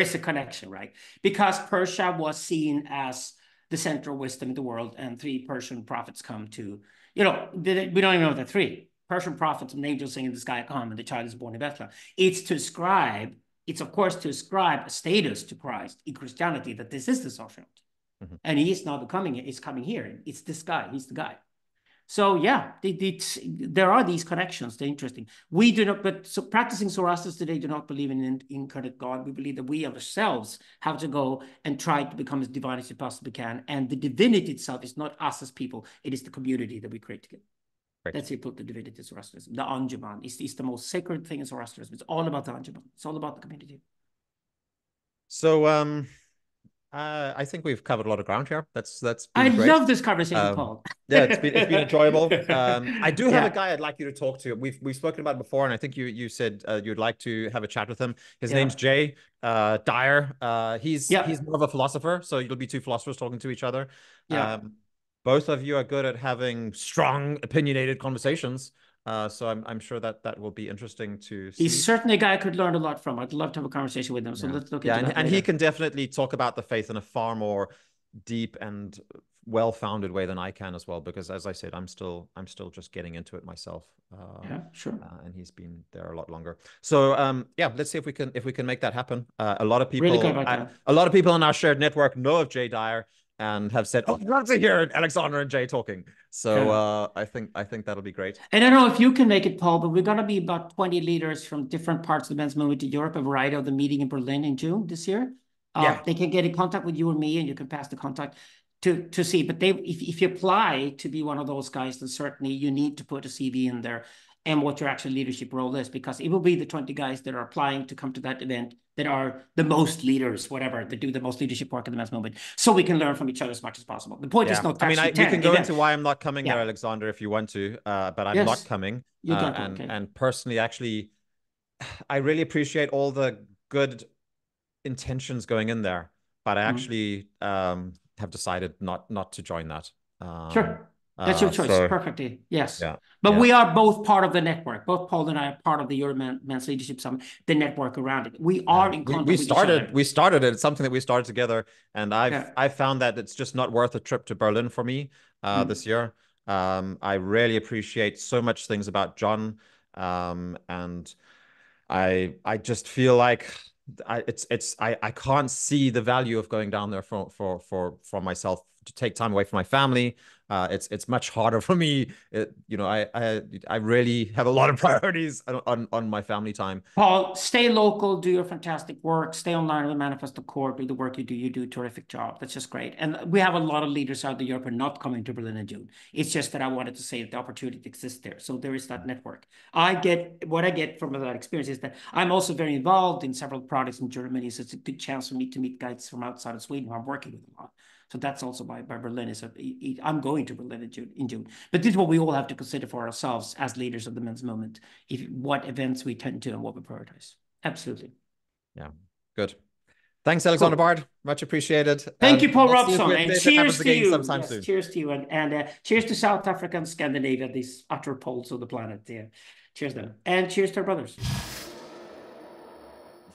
is a connection, right? Because Persia was seen as the center of wisdom in the world, and three Persian prophets come to, you know, we don't even know the three. Persian prophets and angels sing in the sky, come, and the child is born in Bethlehem. It's of course to ascribe a status to Christ in Christianity, that this is the Soshyant. Mm-hmm. And he is now becoming it. He's coming here. It's this guy. He's the guy. So yeah, there are these connections. They're interesting. We do not, but so practicing Zoroastrians today do not believe in an incarnate God. We believe that we ourselves have to go and try to become as divine as we possibly can. And the divinity itself is not us as people. It is the community that we create together. Right. That's how you put the divinity in Zoroastrianism. The Anjuman is the most sacred thing in Zoroastrianism. It's all about the Anjuman. It's all about the community. So I think we've covered a lot of ground here. That's been great. I love this conversation, Paul. Yeah, it's been enjoyable. I do have a guy I'd like you to talk to. We've spoken about it before, and I think you said you'd like to have a chat with him. His name's Jay Dyer. He's more of a philosopher, so you'll be two philosophers talking to each other. Yeah. Both of you are good at having strong, opinionated conversations. So I'm sure that will be interesting to see. He's certainly a guy I could learn a lot from. I'd love to have a conversation with him. So let's look into that. And he can definitely talk about the faith in a far more deep and well-founded way than I can as well, because as I said, I'm still just getting into it myself. And he's been there a lot longer. So let's see if we can make that happen. A lot of people really on our shared network know of Jay Dyer and have said, "Oh, I'd love to hear Alexander and Jay talking." So I think that'll be great. And I don't know if you can make it, Paul, but we're going to be about 20 leaders from different parts of the men's movement to Europe, a variety of the meeting in Berlin in June this year. They can get in contact with you or me, and you can pass the contact to see. But if you apply to be one of those guys, then certainly you need to put a CV in there and what your actual leadership role is, because it will be the 20 guys that are applying to come to that event that are the most leaders, whatever, that do the most leadership work in the men's movement, so we can learn from each other as much as possible. The point is not... I mean, we can go into why I'm not coming there, Alexander, if you want to, but I'm not coming. You don't and personally, actually, I really appreciate all the good intentions going in there, but I actually have decided not to join that. Sure. That's your choice, perfectly. Yes. Yeah, but we are both part of the network. Both Paul and I are part of the Euro Men's Leadership Summit, the network around it. We are in contact with each other. We started it. It's something that we started together. And I've found that it's just not worth a trip to Berlin for me this year. I really appreciate so much things about John. And I just feel like I can't see the value of going down there for myself, to take time away from my family. It's much harder for me. I really have a lot of priorities on my family time. Paul, stay local, do your fantastic work, stay online with the Manifesto Core, do the work you do a terrific job. That's just great. And we have a lot of leaders out of Europe who are not coming to Berlin in June. It's just that I wanted to say that the opportunity exists there. So there is that network. What I get from that experience is that I'm also very involved in several projects in Germany. So it's a good chance for me to meet guys from outside of Sweden who I'm working with a lot. So that's also by Berlin. I'm going to Berlin in June. But this is what we all have to consider for ourselves as leaders of the men's movement, what events we tend to and what we prioritize. Absolutely. Yeah, good. Thanks, Alexander Bard. Much appreciated. Thank you, Paul Robson. And cheers to you. Yes, cheers to you. And cheers to South Africa and Scandinavia, these utter poles of the planet. Yeah. Cheers, then. And cheers to our brothers.